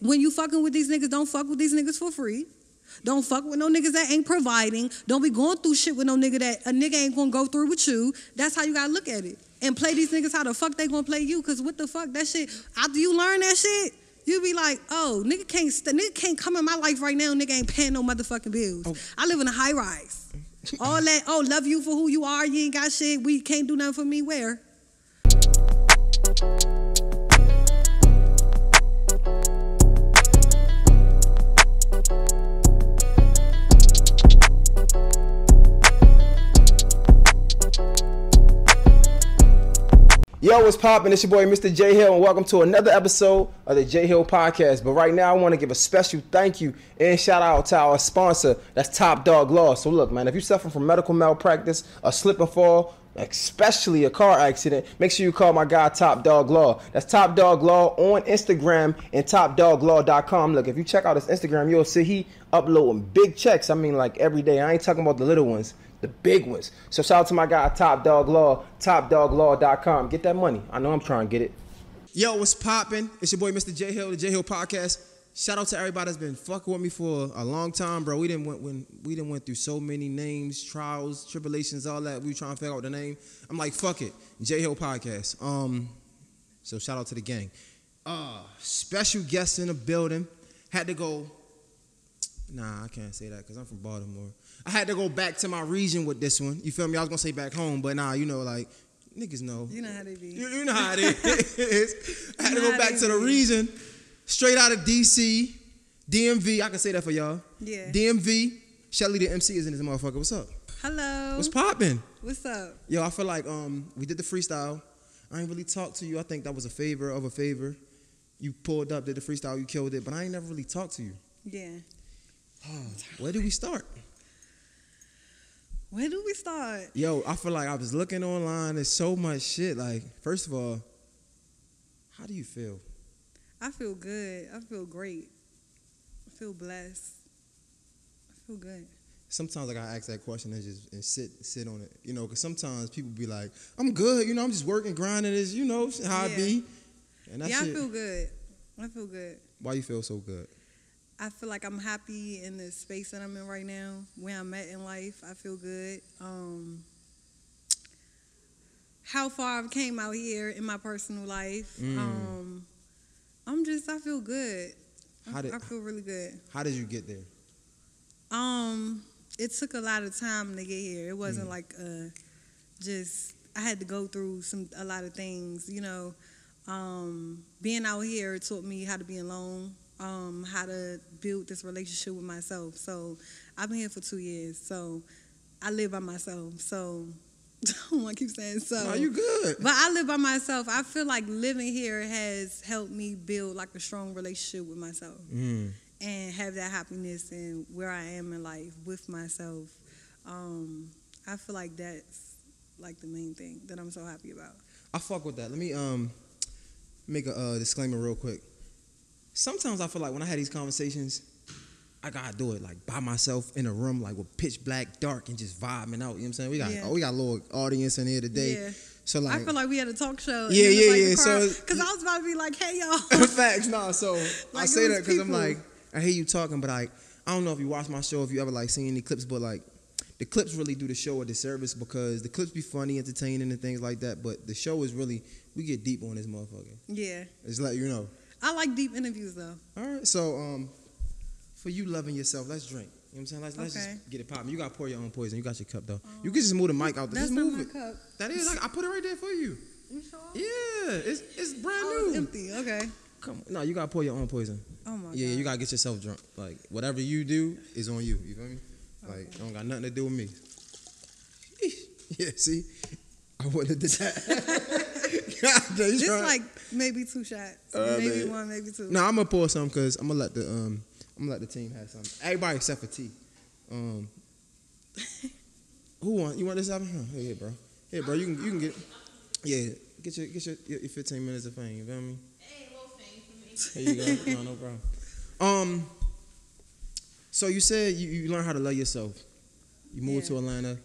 When you fucking with these niggas, don't fuck with these niggas for free. Don't fuck with no niggas that ain't providing. Don't be going through shit with no nigga that a nigga ain't gonna go through with you. That's how you gotta look at it. And play these niggas how the fuck they gonna play you. Cause what the fuck, that shit, after you learn that shit, you be like, oh, nigga can't come in my life right now, nigga ain't paying no motherfucking bills. Oh. I live in a high rise. All that, oh, love you for who you are, you ain't got shit, we can't do nothing for me, where? Yo, what's poppin'? It's your boy, Mr. J. Hill, and welcome to another episode of the J. Hill Podcast. But right now, I want to give a special thank you and shout out to our sponsor, that's Top Dog Law. So look, man, if you're suffering from medical malpractice, a slip and fall, especially a car accident, make sure you call my guy Top Dog Law. That's Top Dog Law on Instagram and TopDogLaw.com. Look, if you check out his Instagram, you'll see he uploading big checks. I mean, like every day. I ain't talking about the little ones, the big ones. So shout out to my guy Top Dog Law, TopDogLaw.com. Get that money. I know I'm trying to get it. Yo, what's poppin'? It's your boy Mr. J. Hill, the J. Hill Podcast. Shout out to everybody that's been fucking with me for a long time, bro. We done went through so many names, trials, tribulations, all that. We were trying to figure out the name. I'm like, fuck it, J. Hill Podcast. So shout out to the gang. Special guest in the building. Had to go. Nah, I can't say that because I'm from Baltimore. I had to go back to my region with this one. You feel me? I was gonna say back home, but nah, you know, like niggas know. You know how they be. You know how it is. I had to go back to the region. Straight out of DC, DMV. I can say that for y'all. Yeah. DMV. Chelly the MC is in this motherfucker. What's up? Hello. What's poppin'? What's up? Yo, I feel like we did the freestyle. I ain't really talked to you. I think that was a favor of a favor. You pulled up, did the freestyle, you killed it, but I ain't never really talked to you. Yeah. Oh, where do we start? Where do we start? Yo, I feel like I was looking online. There's so much shit. Like, first of all, how do you feel? I feel good. I feel great. I feel blessed. I feel good. Sometimes I gotta ask that question and sit on it, you know, because sometimes people be like, "I'm good," you know, I'm just working, grinding, is, you know, how I be. And that's I feel good. I feel good. Why you feel so good? I feel like I'm happy in the space that I'm in right now, where I'm at in life. I feel good. How far I've came out here in my personal life. I feel good. I feel really good. How did you get there? It took a lot of time to get here. It wasn't like I had to go through a lot of things, you know. Being out here taught me how to be alone, how to build this relationship with myself. So I've been here for 2 years, so I live by myself, so I don't want to keep saying so. No, you good. But I live by myself. I feel like living here has helped me build like a strong relationship with myself and have that happiness in where I am in life with myself. I feel like that's like the main thing that I'm so happy about. I fuck with that. Let me make a disclaimer real quick. Sometimes I feel like when I had these conversations, I gotta do it like by myself in a room, like with pitch black, dark, and just vibing out. You know what I'm saying? We got a little audience in here today. Yeah. So like, I feel like we had a talk show. Yeah. So because I was about to be like, hey y'all. Facts, nah. So like, I say that because I'm like, I hear you talking, but like, I don't know if you watch my show, if you ever like seen any clips, but like, the clips really do the show a disservice because the clips be funny, entertaining, and things like that. But the show is really, we get deep on this motherfucker. Yeah. It's like, you know. I like deep interviews though. All right, so for you loving yourself, let's drink. You know what I'm saying? Let's just get it popping. You got to pour your own poison. You got your cup, though. You can just move the mic out there. That's just move it. Cup. That is. I put it right there for you. You sure? Yeah. It's brand new. It's empty. Okay. Come on. No, you got to pour your own poison. Oh, my God. Yeah, you got to get yourself drunk. Like, whatever you do is on you. You feel me? Okay. Like, it don't got nothing to do with me. Yeah, see? I wouldn't have did that. God, just like maybe two shots. Maybe one, maybe two. No, I'm going to pour some because I'm going to let the... I'm gonna let the team have something. Everybody except for T. Who want? You want this album? Huh? Hey, bro. Hey, bro. You can get. Yeah, get your 15 minutes of fame. You feel me? Hey, little fame for me. There you go. No problem. So you said you learned how to love yourself. You moved to Atlanta,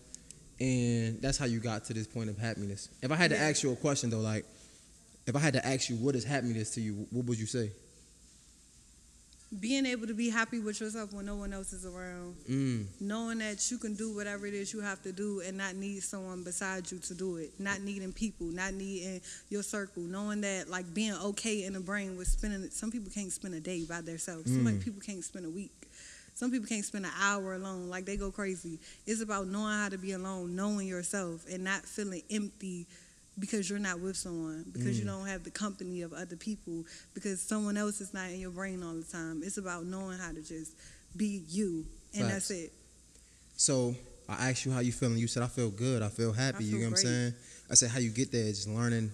and that's how you got to this point of happiness. If I had to ask you a question though, like, if I had to ask you what is happiness to you, what would you say? being able to be happy with yourself when no one else is around. Knowing that you can do whatever it is you have to do and not need someone beside you to do it. Not needing people, not needing your circle. Knowing that, like, being okay in the brain with spending... Some people can't spend a day by themselves. Some people can't spend a week. Some people can't spend an hour alone. Like, they go crazy. It's about knowing how to be alone, knowing yourself, and not feeling empty because you're not with someone, because you don't have the company of other people, because someone else is not in your brain all the time. It's about knowing how to just be you, and that's it. So I asked you how you feeling. You said, I feel good. I feel happy. You know what I'm saying? I said, how you get there is just learning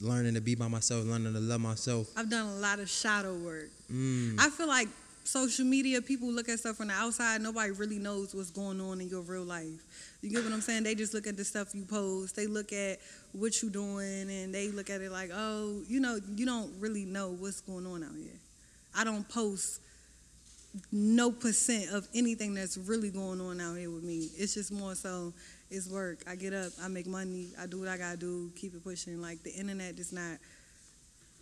to be by myself, learning to love myself. I've done a lot of shadow work. I feel like social media, people look at stuff from the outside. Nobody really knows what's going on in your real life. You get what I'm saying? They just look at the stuff you post. They look at what you doing, and they look at it like, oh, you know, you don't really know what's going on out here. I don't post no % of anything that's really going on out here with me. It's just more so it's work. I get up, I make money, I do what I gotta do, keep it pushing. Like, the internet is not,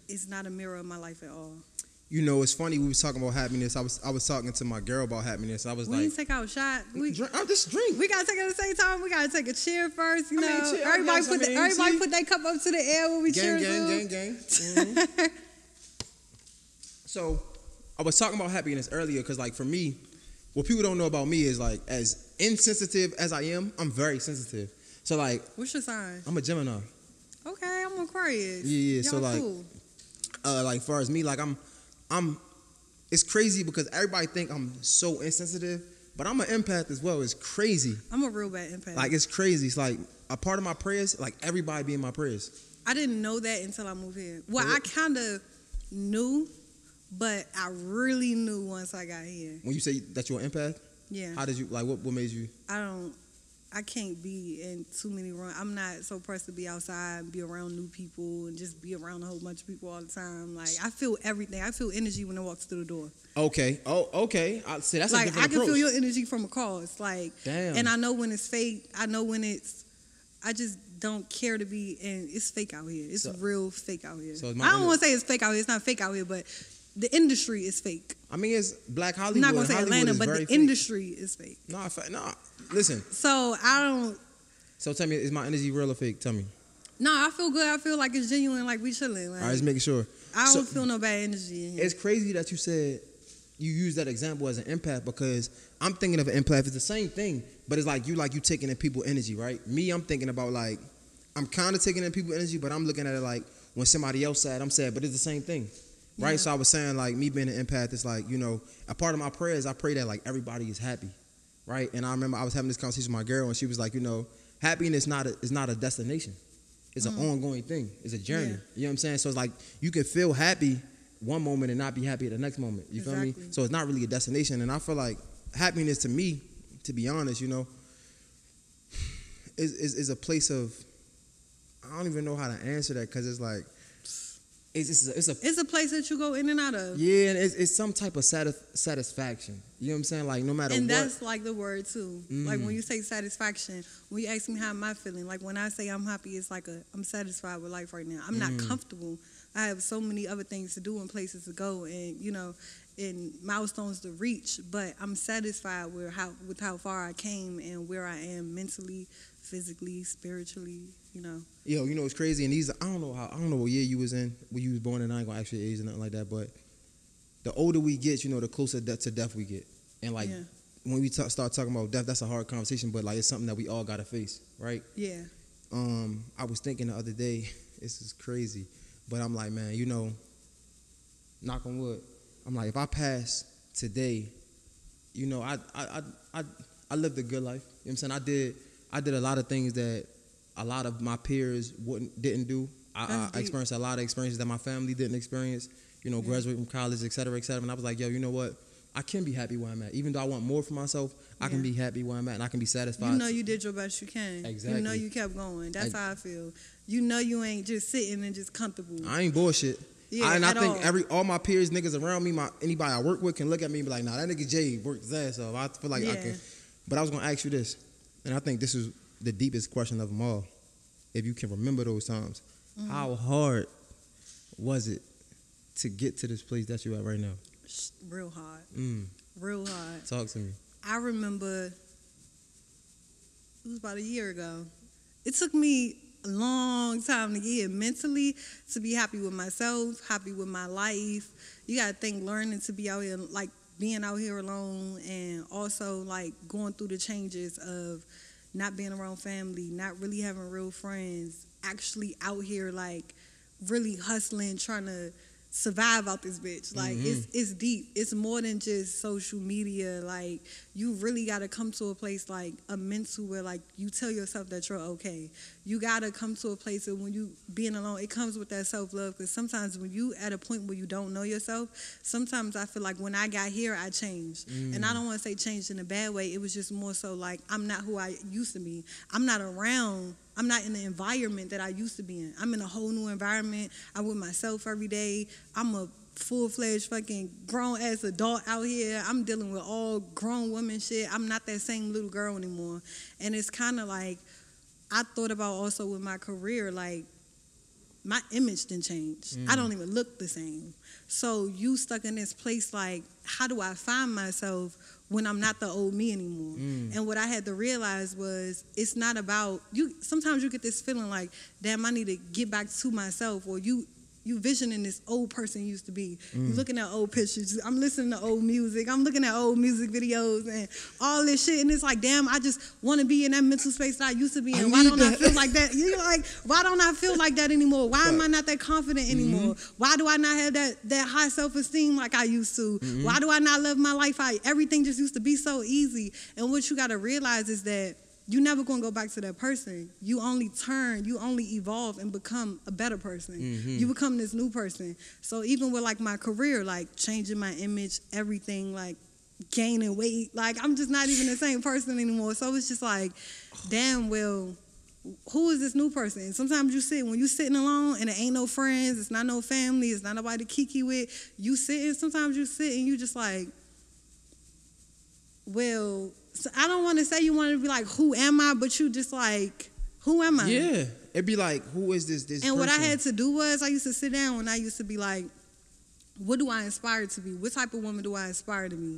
it's not a mirror of my life at all. You know, it's funny. We was talking about happiness. I was talking to my girl about happiness. I was like, we didn't take our shot. I'm just drink. We gotta take it at the same time. We gotta take a cheer first. You know, everybody put their cup up to the air when we cheer. Gang. Mm-hmm. So, I was talking about happiness earlier because, like, for me, what people don't know about me is, like, as insensitive as I am, I'm very sensitive. So, like, what's your sign? I'm a Gemini. Okay, I'm Aquarius. Yeah. Y'all so like, cool. Like, far as me, like, I'm it's crazy because everybody think I'm so insensitive, but I'm an empath as well. It's crazy. I'm a real bad empath. Like, it's crazy. It's like a part of my prayers, like, everybody be in my prayers. I didn't know that until I moved here. Well, I kind of knew, but I really knew once I got here. When you say that you're an empath? Yeah. How did you, like, what made you? I can't be in too many rooms. I'm not so pressed to be outside, be around new people, and just be around a whole bunch of people all the time. Like, I feel everything. I feel energy when I walk through the door. Okay. Oh, okay. See, that's like, a different approach. I can feel your energy from across. Like, damn. And I know when it's fake. I know when it's, I just don't care to be, and it's fake out here. It's real fake out here. So I don't want to say it's fake out here. It's not fake out here, but the industry is fake. I mean, it's Black Hollywood. I'm not going to say Atlanta, but the industry is fake. No. Listen. So, So, tell me, is my energy real or fake? Tell me. No, I feel good. I feel like it's genuine, like we chilling. Like, all right, just making sure. I don't feel no bad energy in here. It's crazy that you said you use that example as an empath because I'm thinking of an empath. It's the same thing, but it's like you taking in people's energy, right? Me, I'm thinking about, like, I'm kind of taking in people's energy, but I'm looking at it like when somebody else sad, I'm sad, but it's the same thing. Right, yeah. So I was saying, like, me being an empath, it's like, you know, a part of my prayers, I pray that, like, everybody is happy, right? And I remember I was having this conversation with my girl, and she was like, you know, happiness is not a destination. It's an ongoing thing. It's a journey. Yeah. You know what I'm saying? So it's like you can feel happy one moment and not be happy at the next moment. You feel me? So it's not really a destination. And I feel like happiness to me, to be honest, you know, is a place of, I don't even know how to answer that because it's like, It's a place that you go in and out of. Yeah, and it's some type of satisfaction. You know what I'm saying? Like, no matter what. And that's, like, the word, too. Mm-hmm. Like, when you say satisfaction, when you ask me how am I feeling, like, when I say I'm happy, it's like I'm satisfied with life right now. I'm not comfortable. I have so many other things to do and places to go and, you know, and milestones to reach, but I'm satisfied with how far I came and where I am mentally, physically, spiritually, you know. Yo, you know it's crazy, and I don't know what year you was in when you was born, and I ain't gonna ask your age or nothing like that. But the older we get, you know, the closer to death we get, and like when we start talking about death, that's a hard conversation, but like it's something that we all gotta face, right? Yeah. I was thinking the other day, this is crazy, but I'm like, man, you know, knock on wood, I'm like, if I pass today, you know, I lived a good life. You know what I'm saying? I did a lot of things that a lot of my peers didn't do. I experienced a lot of experiences that my family didn't experience, you know, graduating from college, et cetera, et cetera. And I was like, yo, you know what? I can be happy where I'm at. Even though I want more for myself, I can be happy where I'm at and I can be satisfied. You know you did your best you can. Exactly. You know you kept going. That's how I feel. You know you ain't just sitting and just comfortable. I ain't bullshit. Yeah, and I think all my peers, niggas around me, anybody I work with can look at me and be like, nah, that nigga Jay worked his ass off. I feel like I can. But I was going to ask you this. And I think this is the deepest question of them all. If you can remember those times, how hard was it to get to this place that you're at right now? real hard. Real hard. Talk to me. I remember it was about a year ago. It took me a long time to get mentally to be happy with myself, happy with my life. You got to think learning to be out here, like being out here alone, and also like going through the changes of not being around family, not really having real friends, actually out here like really hustling, trying to survive out this bitch. Like it's deep. It's more than just social media. Like you really gotta come to a place like a mental where like you tell yourself that you're okay. You gotta come to a place that when you being alone, it comes with that self love. Because sometimes when you at a point where you don't know yourself, sometimes I feel like when I got here, I changed, and I don't want to say changed in a bad way. It was just more so like I'm not who I used to be. I'm not around. I'm not in the environment that I used to be in. I'm in a whole new environment. I'm with myself every day. I'm a full-fledged fucking grown-ass adult out here. I'm dealing with all grown women shit. I'm not that same little girl anymore. And it's kind of like I thought about also with my career, like my image didn't change. I don't even look the same. So you stuck in this place like, how do I find myself when I'm not the old me anymore? And what I had to realize was it's not about you. Sometimes you get this feeling like, damn, I need to get back to myself, or you visioning this old person used to be. You're looking at old pictures. I'm listening to old music. I'm looking at old music videos and all this shit. And it's like, damn, I just want to be in that mental space that I used to be in. Why don't I feel like that? You're like, why don't I feel like that anymore? Why am I not that confident anymore? Why do I not have that high self-esteem like I used to? Why do I not love my life? Everything just used to be so easy. And what you got to realize is that you're never going to go back to that person. You only evolve and become a better person. You become this new person. So even with, like, my career, like, changing my image, everything, like, gaining weight, like, I'm just not even the same person anymore. So it's just like, damn, well, who is this new person? Sometimes when you're sitting alone and it ain't no friends, it's not no family, it's not nobody to kiki with, sometimes you sit and you just like, well, so I don't want to say you want to be like, who am I? But you just like, who am I? Yeah. It'd be like, who is this person? And what I had to do was I used to sit down and I used to be like, what do I inspire to be? What type of woman do I aspire to be?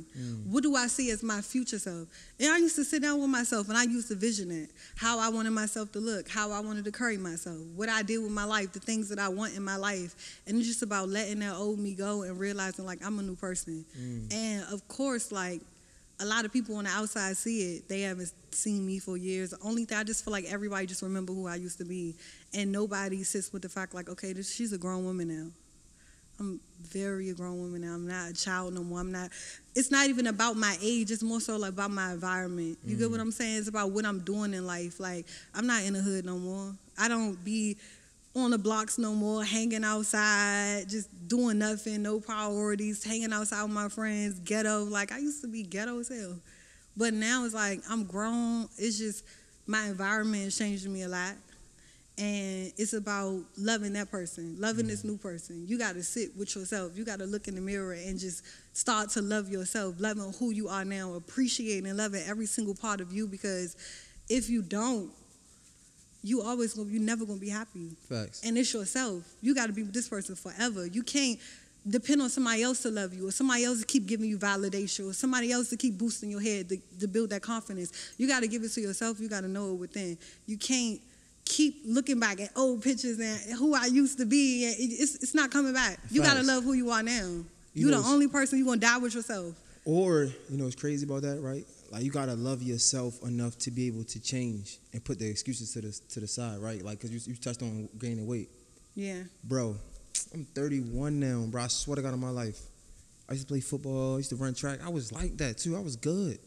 What do I see as my future self? And I used to sit down with myself and I used to vision it. How I wanted myself to look, how I wanted to carry myself, what I did with my life, the things that I want in my life. And it's just about letting that old me go and realizing, like, I'm a new person. And, of course, like, a lot of people on the outside see it. They haven't seen me for years. The only thing, I just feel like everybody just remember who I used to be. And nobody sits with the fact like, okay, she's a grown woman now. I'm very a grown woman now. I'm not a child no more. It's not even about my age. It's more so like about my environment. You get what I'm saying? It's about what I'm doing in life. Like, I'm not in the hood no more. I don't be on the blocks no more, hanging outside, just doing nothing, no priorities, hanging outside with my friends, ghetto. Like, I used to be ghetto as hell. But now it's like, I'm grown. It's just my environment has changed me a lot. And it's about loving that person, loving this new person. You got to sit with yourself. You got to look in the mirror and just start to love yourself, loving who you are now, appreciating and loving every single part of you, because if you don't, you're never gonna be happy. Facts. And it's yourself. You gotta be with this person forever. You can't depend on somebody else to love you, or somebody else to keep giving you validation, or somebody else to keep boosting your head to build that confidence. You gotta give it to yourself. You gotta know it within. You can't keep looking back at old pictures and who I used to be. It's not coming back. You Facts. Gotta love who you are now. You're the only person. You're gonna die with yourself. Or, it's crazy about that, right? Like, you gotta love yourself enough to be able to change and put the excuses to the side, right? Like, cause you touched on gaining weight. Yeah. Bro, I'm 31 now, bro. I swear to God, in my life, I used to play football. I used to run track. I was like that too. I was good.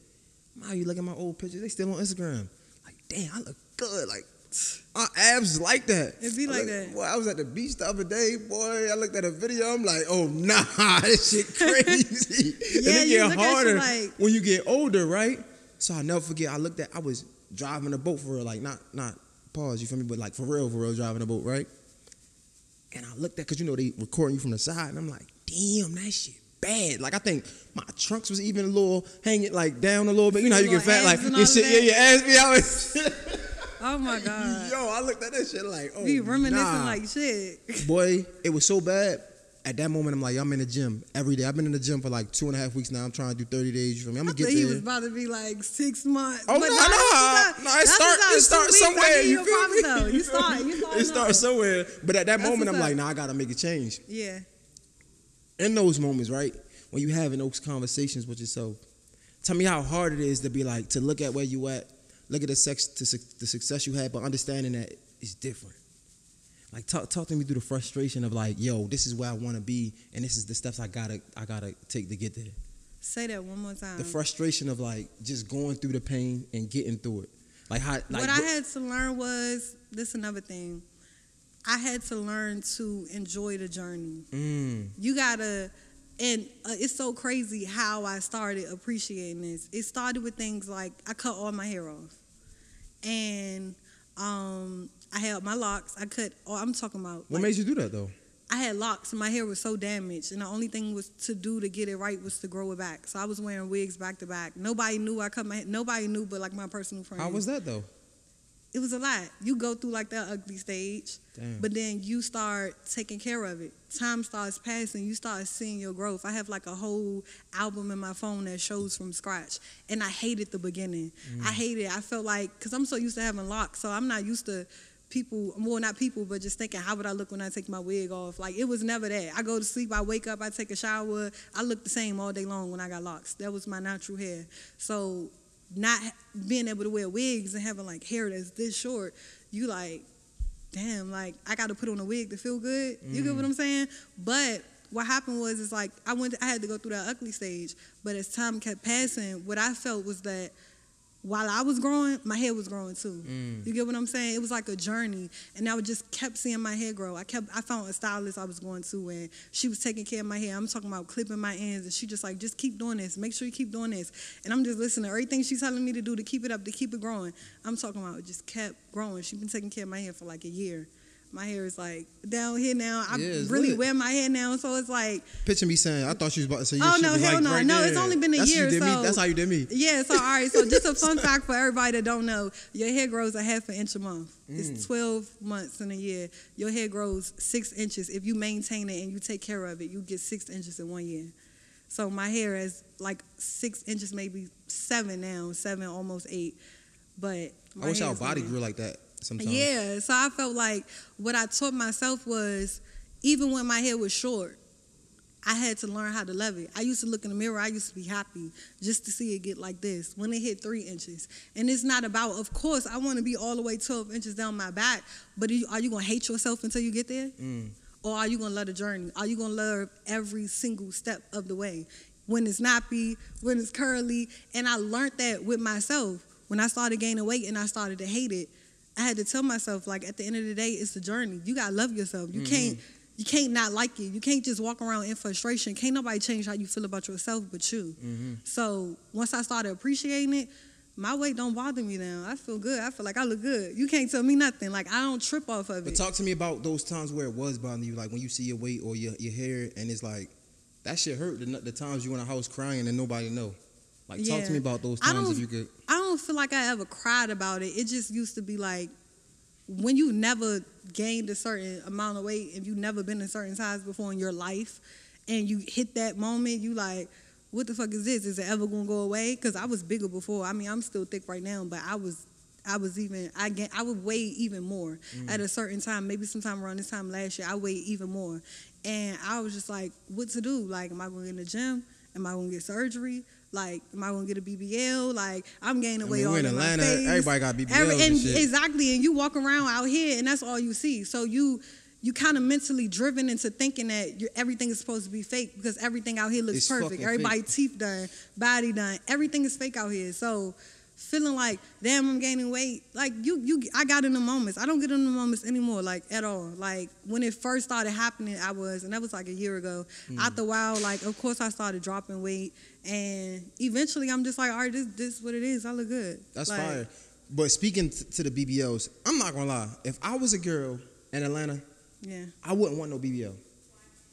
Now you look at my old pictures. They still on Instagram. Like, damn, I look good. Like, my abs like that. It be like that. Boy, I was at the beach the other day, boy. I looked at a video. I'm like, oh, nah, this shit crazy. Yeah, and it get harder when you get older, right? So I'll never forget, I was driving a boat for real, like not pause, you feel me? But like for real, driving a boat, right? And I looked at, because they recording you from the side, and I'm like, damn, that shit bad. Like, I think my trunks was even a little hanging, like, down a little bit. You know how you get fat, like, your shit, your ass be out. Oh, my God. Yo, I looked at that shit like, oh, you reminiscing like shit. Boy, it was so bad. at that moment, I'm like, I'm in the gym every day. I've been in the gym for like 2.5 weeks now. I'm trying to do 30 days. You feel me? I'm going to get there. I thought he was about to be like 6 months. Oh, but no. It starts somewhere. I mean, you feel me? Though. You start. It starts somewhere. But at that moment, I'm like, nah, I got to make a change. Yeah. In those moments, right, when you having those conversations with yourself, tell me how hard it is to be like, to look at where you at, look at the success you had, but understanding that it's different. Like talk to me through the frustration of like, yo, this is where I want to be, and this is the steps I gotta take to get there. Say that one more time. The frustration of like just going through the pain and getting through it. Like how. Like, what I had to learn was this. Another thing, I had to learn to enjoy the journey. Mm. You gotta, and it's so crazy how I started appreciating this. It started with things like I cut all my hair off, and I had my locks. I cut. Oh, I'm talking about. What made you do that though? I had locks, and my hair was so damaged, and the only thing was to do to get it right was to grow it back. So I was wearing wigs back to back. Nobody knew I cut my hair. Nobody knew, but like my personal friends. How was that though? It was a lot. You go through like that ugly stage, Damn. But then you start taking care of it. Time starts passing. You start seeing your growth. I have like a whole album in my phone that shows from scratch, and I hated the beginning. Mm. I hated it. I felt like, because I'm so used to having locks, so I'm not used to people, well, not people, but just thinking, how would I look when I take my wig off? Like, it was never that. I go to sleep, I wake up, I take a shower. I look the same all day long when I got locks. That was my natural hair. So not being able to wear wigs and having like hair that's this short, you like, damn, like I got to put on a wig to feel good. You get what I'm saying? But what happened was, it's like I had to go through that ugly stage. But as time kept passing, what I felt was that while I was growing, my hair was growing too. Mm. You get what I'm saying? It was like a journey, and I just kept seeing my hair grow. I found a stylist I was going to, and she was taking care of my hair. I'm talking about clipping my ends, and she just like, just keep doing this. Make sure you keep doing this. And I'm just listening to everything she's telling me to do to keep it up, to keep it growing. I'm talking about it just kept growing. She's been taking care of my hair for like a year. My hair is like down here now. I really wear my hair now, so it's like. Picture me saying, "I thought she was about to say." Oh no, hell no, no! It's only been a year. That's how you did me. Yeah. So all right. So just a fun fact for everybody that don't know: your hair grows 0.5 inch a month. Mm. It's 12 months in a year. Your hair grows 6 inches if you maintain it and you take care of it. You get 6 inches in 1 year. So my hair is like 6 inches, maybe 7 now, 7 almost 8. But I wish our body grew like that. Sometimes. Yeah, so I felt like what I taught myself was, even when my hair was short, I had to learn how to love it. I used to look in the mirror. I used to be happy just to see it get like this when it hit 3 inches. And it's not about, of course, I want to be all the way 12 inches down my back, but are you going to hate yourself until you get there? Mm. Or are you going to love the journey? Are you going to love every single step of the way? When it's nappy, when it's curly. And I learned that with myself. When I started gaining weight and I started to hate it, I had to tell myself, like, at the end of the day, it's the journey. You gotta love yourself. You can't not like it. You can't just walk around in frustration. Can't nobody change how you feel about yourself but you. Mm-hmm. So once I started appreciating it, my weight don't bother me now. I feel good. I feel like I look good. You can't tell me nothing. Like, I don't trip off of it. But talk to me about those times where it was bothering you, like when you see your weight or your hair, and it's like, that shit hurt. The times you in the house crying and nobody know. Like, talk to me about those times if you could. I don't feel like I ever cried about it. It just used to be like, when you never gained a certain amount of weight, if you've never been a certain size before in your life, and you hit that moment, you like, what the fuck is this? Is it ever going to go away? Because I was bigger before. I mean, I'm still thick right now, but I would weigh even more at a certain time. Maybe sometime around this time last year, I weighed even more. And I was just like, what to do? Like, am I going to get in the gym? Am I going to get surgery? Like, am I going to get a BBL? Like, I'm gaining weight all in Atlanta, my face. Everybody got BBLs and shit. Exactly, and you walk around out here, and that's all you see. So you kind of mentally driven into thinking that everything is supposed to be fake because everything out here looks perfect. Everybody's teeth done, body done. Everything is fake out here. So feeling like, damn, I'm gaining weight. Like, I got in the moments. I don't get in the moments anymore, like, at all. Like, when it first started happening, and that was like a year ago. Mm. After a while, like, of course I started dropping weight. And eventually I'm just like, all right, this is what it is. I look good. That's like, fire. But speaking to the BBLs, I'm not going to lie. If I was a girl in Atlanta, I wouldn't want no BBL.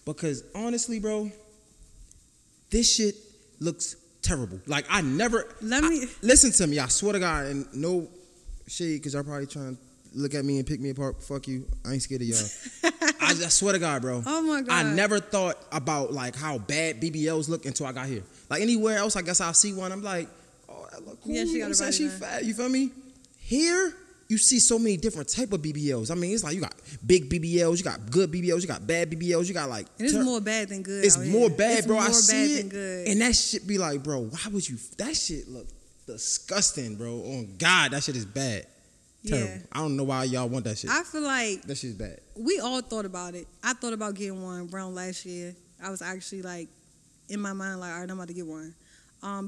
Because, honestly, bro, this shit looks terrible. Like, I never... Listen to me. I swear to God, and no shade, because y'all probably trying to look at me and pick me apart. Fuck you. I ain't scared of y'all. I swear to God, bro. Oh my God. I never thought about like how bad BBLs look until I got here. Like anywhere else, I guess I'll see one. I'm like, oh, that look cool. Yeah, she got a body, she fat. You feel me? Here, you see so many different type of BBLs. I mean, it's like you got big BBLs, you got good BBLs, you got bad BBLs, you got like... It's more bad than good. It's more bad, bro. I see it. And that shit be like, bro, why would you... That shit look disgusting, bro. Oh, God, that shit is bad. Terrible. Yeah. I don't know why y'all want that shit. I feel like... That shit's bad. We all thought about it. I thought about getting one around last year. I was actually like, in my mind, like, all right, I'm about to get one.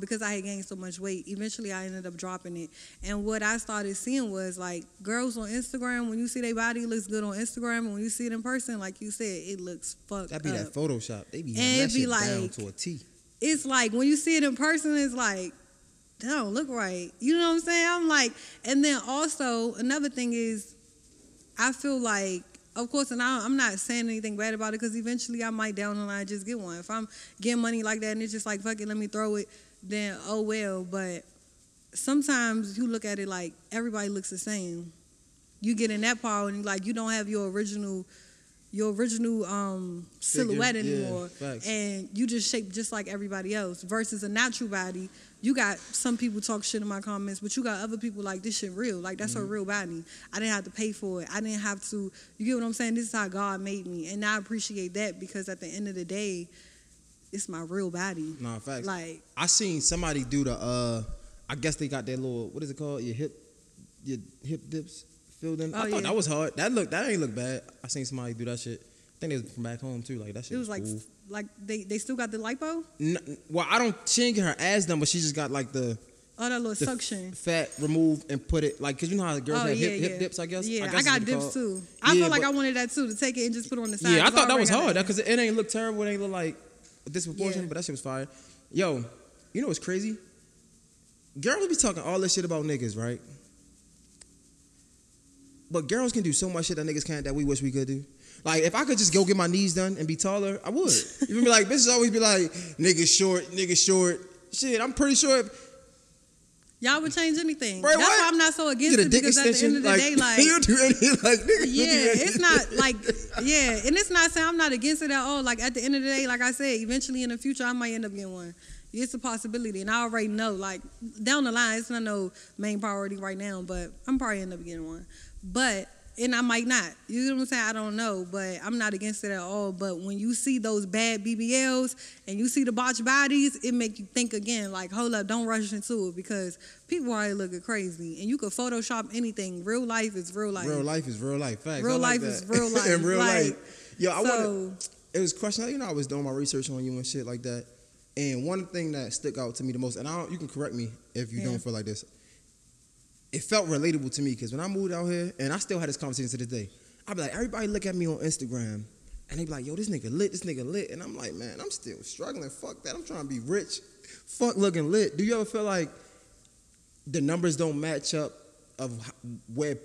Because I had gained so much weight, eventually I ended up dropping it. And what I started seeing was like girls on Instagram. When you see their body looks good on Instagram, and when you see it in person, like you said, it looks fucked up. That be that Photoshop. They be having that shit down to a T. It's like when you see it in person, it's like that don't look right. You know what I'm saying? I'm like, and then also another thing is, I feel like. Of course, and I'm not saying anything bad about it because eventually I might down the line just get one. If I'm getting money like that and it's just like, fuck it, let me throw it, then oh well. But sometimes you look at it like everybody looks the same. You get in that part and like you don't have your original silhouette anymore. Yeah, and you just shape just like everybody else versus a natural body. You got some people talk shit in my comments, but you got other people like, this shit real. Like, that's her real body. I didn't have to pay for it. I didn't have to, you get what I'm saying? This is how God made me. And I appreciate that because at the end of the day, it's my real body. Nah, facts. Like, I seen somebody do the, I guess they got that little, what is it called? Your hip dips filled in. Oh, I thought that was hard. That ain't look bad. I seen somebody do that shit. I think it was from back home, too. Like, that shit was like cool. Like, they still got the lipo? No, well, she didn't get her ass done, but she just got, like, the... Oh, that little suction. Fat removed and put it... Like, because you know how the girls have hip dips, I guess? Yeah, I got dips, too. I feel like I wanted that, too, to take it and just put it on the side. Yeah, I thought that was hard, because it ain't look terrible. It ain't look, like, disproportionate, but that shit was fire. Yo, you know what's crazy? Girls be talking all this shit about niggas, right? But girls can do so much shit that niggas can't that we wish we could do. Like, if I could just go get my knees done and be taller, I would. You would be like, bitches always be like, niggas short. Shit, I'm pretty sure if... Y'all would change anything. Right, that's why I'm not so against it, because at the end of the day, like... You'll do anything, like, niggas. Yeah, it's not, like... Yeah, and it's not saying I'm not against it at all. Like, at the end of the day, like I said, eventually in the future, I might end up getting one. It's a possibility, and I already know, like, down the line, it's not no main priority right now, but I'm probably end up getting one. But... And I might not. You know what I'm saying? I don't know, but I'm not against it at all. But when you see those bad BBLs and you see the botched bodies, it make you think again, like, hold up, don't rush into it because people are looking crazy. And you could Photoshop anything. Real life is real life. Real life is real life. Facts. Real life is real life. In real life. Yo, it was a question. You know, I was doing my research on you and shit like that. And one thing that stuck out to me the most, and you can correct me if you don't feel like this. It felt relatable to me because when I moved out here, and I still had this conversation to this day, I'd be like, everybody look at me on Instagram, and they be like, yo, this nigga lit. And I'm like, man, I'm still struggling. Fuck that. I'm trying to be rich. Fuck looking lit. Do you ever feel like the numbers don't match up of where,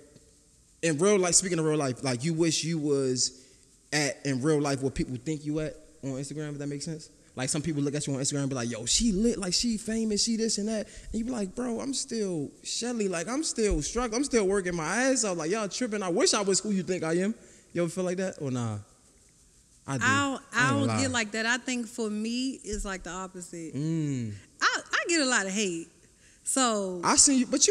in real life, speaking of real life, like you wish you was at, in real life, where people think you at on Instagram, if that makes sense? Like some people look at you on Instagram and be like, yo, she lit, like she famous, she this and that. And you be like, bro, I'm still Shelly, like I'm still struggling, I'm still working my ass out. Like y'all tripping, I wish I was who you think I am. You ever feel like that? Or nah? I do. I don't get like that. I think for me, it's like the opposite. I get a lot of hate. So I see you, but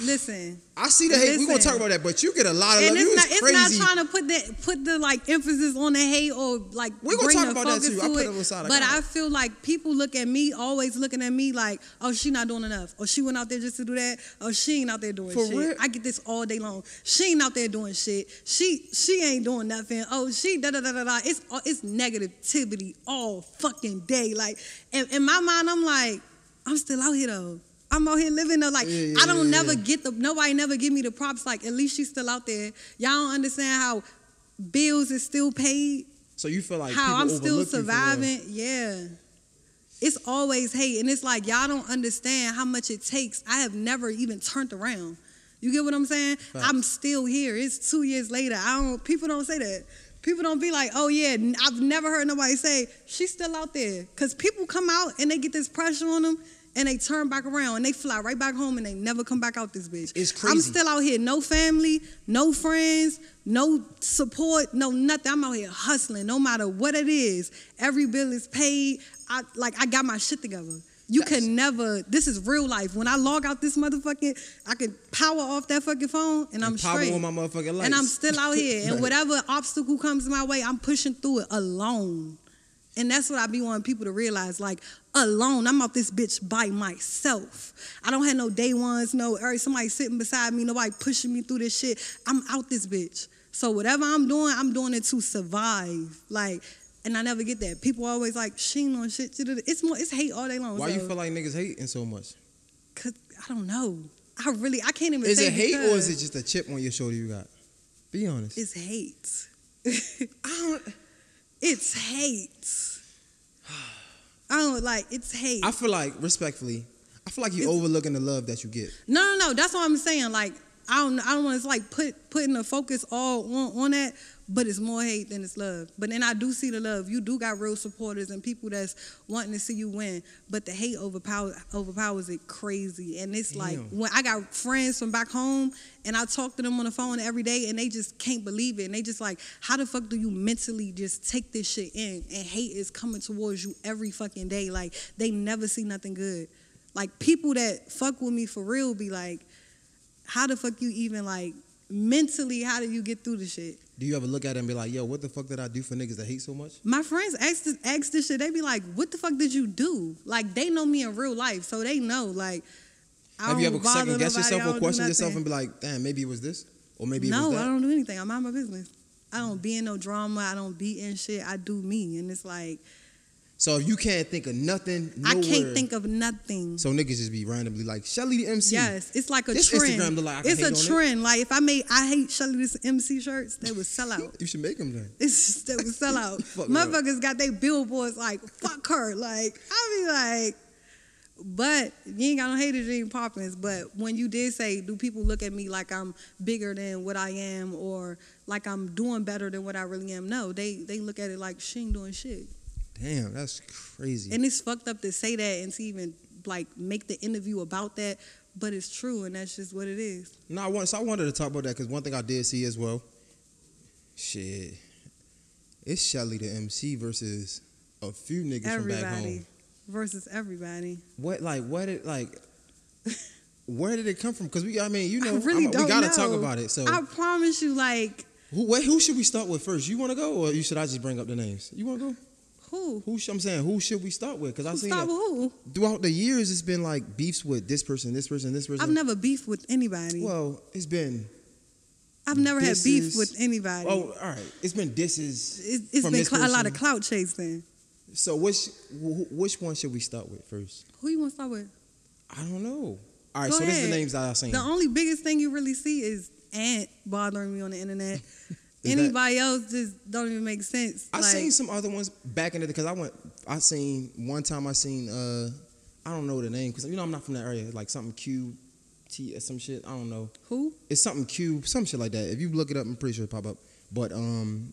listen. I see the hate. We're gonna talk about that, but you get a lot of love. It's not trying to put the like emphasis on the hate or like we're gonna talk about that too. I put it on the side. But I feel like people look at me, always looking at me like, oh, she not doing enough, or she went out there just to do that, or she ain't out there doing shit. Real? I get this all day long. She ain't out there doing shit. She ain't doing nothing. Oh, she da da da da da. It's negativity all fucking day. Like, and in my mind, I'm like, I'm still out here though. I'm out here living though. Like, I don't never get the... Nobody never give me the props. Like, at least she's still out there. Y'all don't understand how bills is still paid. So you feel like how I'm still surviving. Yeah. It's always hate. And it's like, y'all don't understand how much it takes. I have never even turned around. You get what I'm saying? Facts. I'm still here. It's 2 years later. People don't say that. People don't be like, oh, yeah, I've never heard nobody say, she's still out there. Because people come out and they get this pressure on them. and they turn back around and they fly right back home and they never come back out this bitch. It's crazy. I'm still out here, no family, no friends, no support, no nothing. I'm out here hustling, no matter what it is. Every bill is paid. I got my shit together. You can never, this is real life. When I log out this motherfucking, I can power off that fucking phone and I'm straight. Power on my motherfucking life. And I'm still out here. And whatever obstacle comes my way, I'm pushing through it alone. And that's what I be wanting people to realize, like, alone. I'm out this bitch by myself. I don't have no day ones, no, or somebody sitting beside me, nobody pushing me through this shit. I'm out this bitch. So whatever I'm doing it to survive. Like, and I never get that. People always like, she ain't on shit. It's hate all day long. Why you feel like niggas hating so much? Because, I don't know. I can't even say. Is it hate or is it just a chip on your shoulder you got? Be honest. It's hate. It's hate. I don't like, it's hate. I feel like, respectfully, you're overlooking the love that you get. No. That's what I'm saying. Like, I don't want to, like, putting the focus all on that, but it's more hate than it's love. But then I do see the love. You do got real supporters and people that's wanting to see you win, but the hate overpowers it crazy. And it's like, when I got friends from back home, and I talk to them on the phone every day, and they just can't believe it. And they just like, how the fuck do you mentally just take this shit in? And hate is coming towards you every fucking day. Like, they never see nothing good. Like, people that fuck with me for real be like, how the fuck you even, like, mentally, how do you get through the shit? Do you ever look at it and be like, yo, what the fuck did I do for niggas that hate so much? My friends ask this shit. They be like, what the fuck did you do? Like, they know me in real life, so they know, like, I don't bother nobody. Have you ever second-guess yourself or question yourself and be like, damn, maybe it was this? Or maybe it was that? No, I don't do anything. I mind my business. I don't be in no drama. I don't be in shit. I do me. And it's like... So if you can't think of nothing, I can't think of nothing. So niggas just be randomly like, Chelly the MC. Yes, it's like a trend. Instagram look like I can hate on it. It's a trend. Like, if I made I hate Chelly the MC shirts, they would sell out. You should make them then. They would sell out. Motherfuckers got their billboards like, fuck her. Like, I be like, but you ain't got no haters, you ain't poppins. But when you did say, do people look at me like I'm bigger than what I am or like I'm doing better than what I really am? No, they look at it like she ain't doing shit. Damn, that's crazy. And it's fucked up to say that and to even, like, make the interview about that, but it's true, and that's just what it is. No, I wanted to talk about that, because one thing I did see as well, shit, it's Chelly the MC versus a few niggas from back home. Versus everybody. What, like, where did it come from? Because, we got to talk about it. So I promise you, like. Who should we start with first? You want to go, or should I just bring up the names? You want to go? Who should we start with? Because I've seen start with who? Throughout the years, it's been like beefs with this person, this person, this person. I've never beefed with anybody. Well, it's been. I've never had beef with anybody. Oh, all right. It's been disses. It's been a lot of clout chasing. So which one should we start with first? Who you want to start with? I don't know. All right. Go ahead. This is the names that I've seen. The only biggest thing you really see is Ant bothering me on the internet. Anybody else just don't even make sense. I seen some other ones back in the day because I seen one time I don't know the name because I'm not from that area, like something Q T some shit, I don't know. Who? It's something Q, some shit like that. If you look it up, I'm pretty sure it'll pop up. But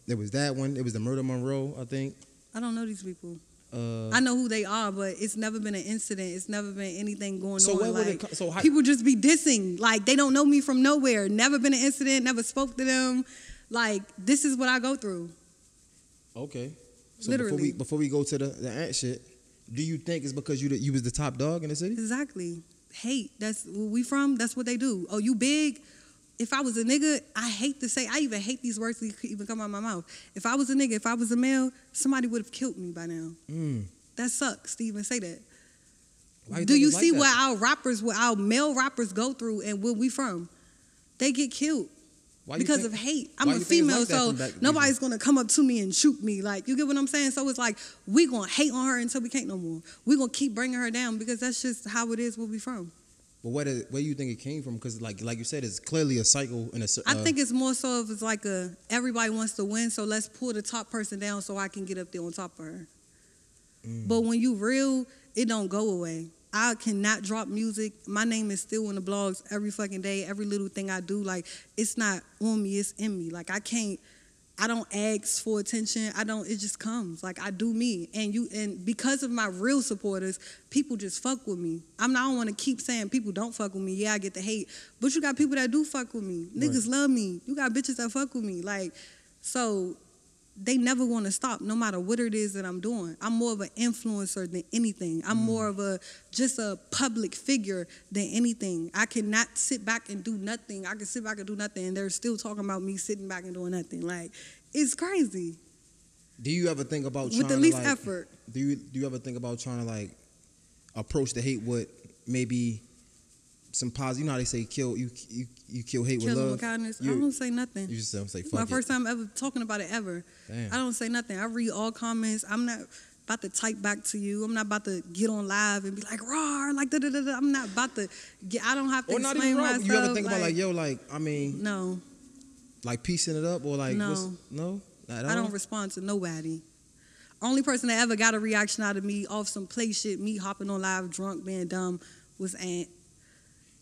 there was that one. It was the Murder Monroe, I think. I don't know these people. I know who they are, but it's never been an incident. It's never been anything going on. People just be dissing. Like, they don't know me from nowhere. Never been an incident, never spoke to them. Like, this is what I go through. Okay. So literally. Before we go to the Ant shit, do you think it's because you was the top dog in the city? Exactly. Hate. That's where we from. That's what they do. Oh, you big? If I was a nigga, I even hate these words that even come out of my mouth. If I was a nigga, if I was a male, somebody would have killed me by now. That sucks to even say that. Do you see what our male rappers go through and where we from? They get killed. Because of hate. I'm a female, so nobody's going to come up to me and shoot me. Like, you get what I'm saying? So it's like, we're going to hate on her until we can't no more. We're going to keep bringing her down because that's just how it is where we from. But where do you think it came from? Because, like you said, it's clearly a cycle. I think it's more so if it's like everybody wants to win, so let's pull the top person down so I can get up there on top of her. But when you real, it don't go away. I cannot drop music. My name is still in the blogs every fucking day. Every little thing I do, like, it's not on me, it's in me. Like, I can't, I don't ask for attention. I don't. It just comes. Like, I do me. And because of my real supporters, people just fuck with me. I don't want to keep saying people don't fuck with me. Yeah, I get the hate, but you got people that do fuck with me. Niggas love me. You got bitches that fuck with me. Like, so they never want to stop, no matter what it is that I'm doing. I'm more of an influencer than anything. I'm more of just a public figure than anything. I cannot sit back and do nothing. I can sit back and do nothing, and they're still talking about me sitting back and doing nothing. Like, it's crazy. Do you ever think about trying to, with the least effort? Do you ever think about trying to, like, approach the hate with maybe some positive? You know how they say you kill hate with love. With kindness. I don't say nothing. You just don't say fuck it. My first time ever talking about it ever. Damn. I don't say nothing. I read all comments. I'm not about to type back to you. I'm not about to get on live and be like, "Rawr," like da da da. I'm not about to get. I don't have to explain myself. You ever think about no, like piecing it up or like no? I don't respond to nobody. Only person that ever got a reaction out of me off some play shit, me hopping on live drunk, being dumb, was Aunt.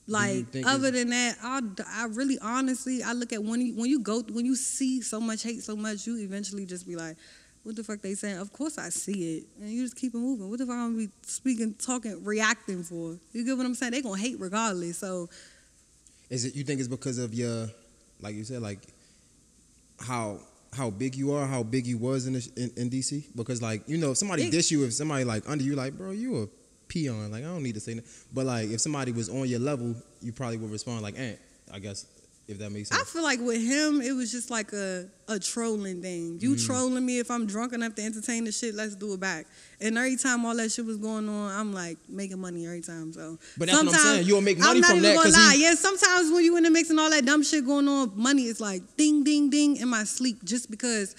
Like, other than that, I really honestly, I look at when you see so much hate, so much, you eventually just be like, what the fuck they saying? Of course I see it. And you just keep it moving. What the fuck I'm going to be speaking, talking, reacting for? You get what I'm saying? They going to hate regardless. So is it, you think it's because of your, like you said, like how big you are, how big you was in D.C.? Because, like, you know, if somebody diss you, if somebody, like, under you, like, bro, you a peon, like, I don't need to say nothing. But, like, if somebody was on your level, you probably would respond like, "Aunt," I guess, if that makes sense. I feel like with him, it was just like a trolling thing. You trolling me. If I'm drunk enough to entertain the shit, let's do it back. And every time all that shit was going on, I'm like making money every time. So, but that's sometimes, what I'm saying. You'll make money from that. I'm not even gonna lie. Yeah, sometimes when you in the mix and all that dumb shit going on, money is like ding, ding, ding in my sleep, just because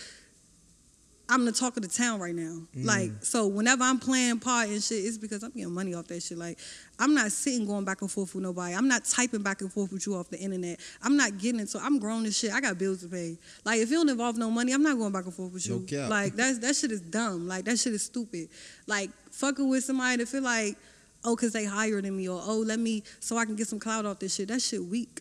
I'm the talk of the town right now. Like, so whenever I'm playing part and shit, it's because I'm getting money off that shit. Like, I'm not sitting going back and forth with nobody. I'm not typing back and forth with you off the internet. I'm not getting into, I'm grown as shit. I got bills to pay. Like, if you don't involve no money, I'm not going back and forth with you. No, like, that shit is dumb. Like, that shit is stupid. Like, fucking with somebody to feel like, oh, because they higher than me, or, oh, let me, so I can get some clout off this shit. That shit weak.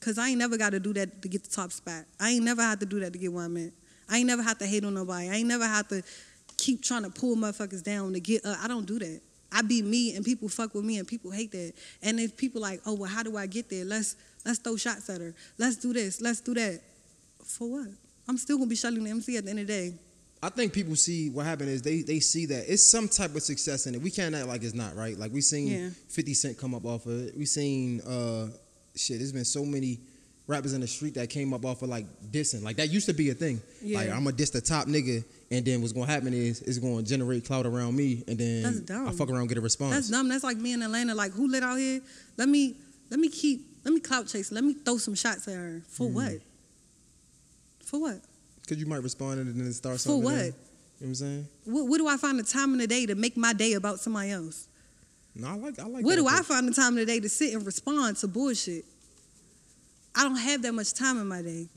Because I ain't never got to do that to get the top spot. I ain't never had to do that to get where I'm at. I ain't never have to hate on nobody. I ain't never have to keep trying to pull motherfuckers down to get up. I don't do that. I be me, and people fuck with me, and people hate that. And if people like, oh, well, how do I get there? Let's throw shots at her. Let's do this. Let's do that. For what? I'm still going to be Chelly the MC at the end of the day. I think people see what happened is they see that it's some type of success in it. We can't act like it's not, right? Like, we seen 50 Cent come up off of it. We seen, there's been so many rappers in the street that came up off of, like, dissing. Like, that used to be a thing. Yeah. Like, I'm going to diss the top nigga, and then what's going to happen is it's going to generate clout around me, and then I fuck around and get a response. That's dumb. That's like me in Atlanta. Like, who lit out here? Let me clout chase. Let me throw some shots at her. For what? For what? Because you might respond and then start something. For what? You know what I'm saying? What do I find the time in the day to make my day about somebody else? No, I like what that. What do I find the time in the day to sit and respond to bullshit? I don't have that much time in my day.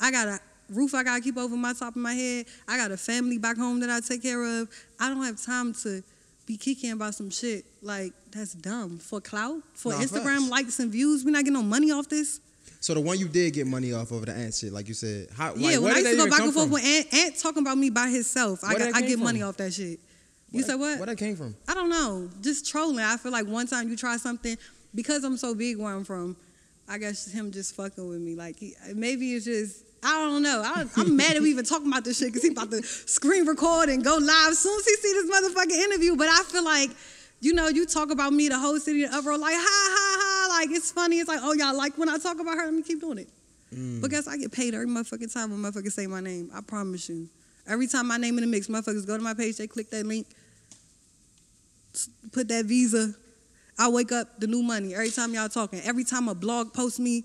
I got a roof I got to keep over my top of my head. I got a family back home that I take care of. I don't have time to be kicking about some shit. Like, that's dumb. For clout? For Instagram facts. Likes and views? We're not getting no money off this? So the one you did get money off of, the Ant shit, like you said. When I used to go back and forth with Ant talking about me by himself, I get money off that shit. You said what? Where that came from? I don't know. Just trolling. I feel like one time you try something, because I'm so big where I'm from, I guess him just fucking with me. Like, maybe it's just, I don't know. I'm mad that we even talking about this shit, because he about to screen record and go live soon as he see this motherfucking interview. But I feel like, you know, you talk about me, the whole city of Upper, like, ha, ha, ha. Like, it's funny. It's like, oh, y'all like when I talk about her? Let me keep doing it. But guess I get paid every motherfucking time when motherfuckers say my name. I promise you. Every time my name in the mix, motherfuckers go to my page, they click that link, put that Visa. I wake up the new money every time y'all talking. Every time a blog posts me,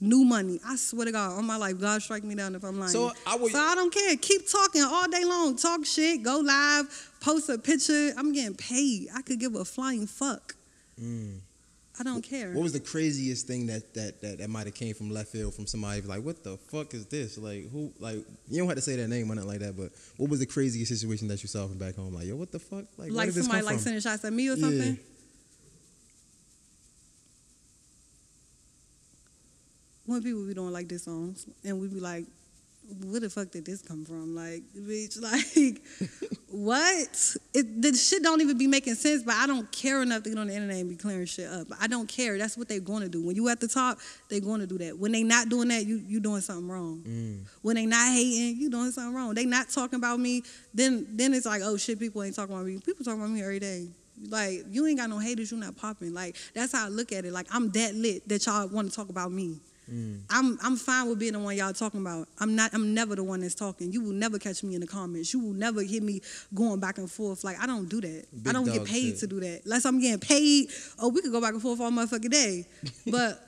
new money. I swear to God, on my life, God strike me down if I'm lying. So I don't care. Keep talking all day long. Talk shit, go live, post a picture. I'm getting paid. I could give a flying fuck. I don't care. What was the craziest thing that might have came from left field from somebody? Like, what the fuck is this? Like, who? Like, you don't have to say that name or nothing like that. But what was the craziest situation that you saw from back home? Like, yo, what the fuck? Like where did this come from? Like somebody sending shots at me or something. Yeah. when people be doing like diss songs, and we be like, where the fuck did this come from? Like, bitch, like, what? The shit don't even be making sense, but I don't care enough to get on the internet and be clearing shit up. I don't care. That's what they're going to do. When you at the top, they're going to do that. When they not doing that, you doing something wrong. Mm. When they not hating, you doing something wrong. They not talking about me, then it's like, oh, shit, people ain't talking about me. People talking about me every day. Like, you ain't got no haters, you not popping. Like, that's how I look at it. Like, I'm that lit that y'all want to talk about me. Mm. I'm fine with being the one y'all talking about. I'm never the one that's talking. You will never catch me in the comments. You will never hear me going back and forth. Like, I don't do that. Big I don't get paid shit. To do that. Unless I'm getting paid, oh, we could go back and forth all motherfucking day. But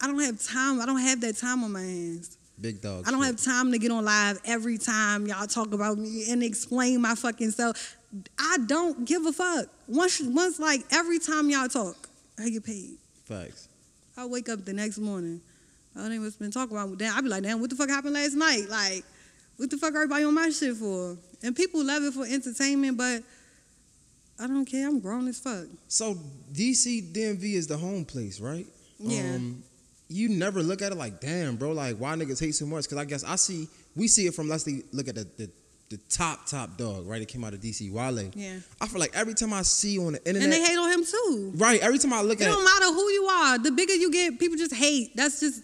I don't have time. I don't have that time on my hands. Big dog. I don't have time to get on live every time y'all talk about me and explain my fucking self. I don't give a fuck. Once like every time y'all talk, I get paid. Facts. I wake up the next morning. I don't even know what's been talking about. Damn, I be like, damn, what the fuck happened last night? Like, what the fuck everybody on my shit for? And people love it for entertainment, but I don't care. I'm grown as fuck. So DC DMV is the home place, right? Yeah. You never look at it like, damn, bro, like, why niggas hate so much? Because I guess we see it from, let's look at the top dog, right? It came out of DC, Wale. Yeah. I feel like every time I see on the internet. And they hate on him too. Right, every time I look at it. It don't matter who you are. The bigger you get, people just hate. That's just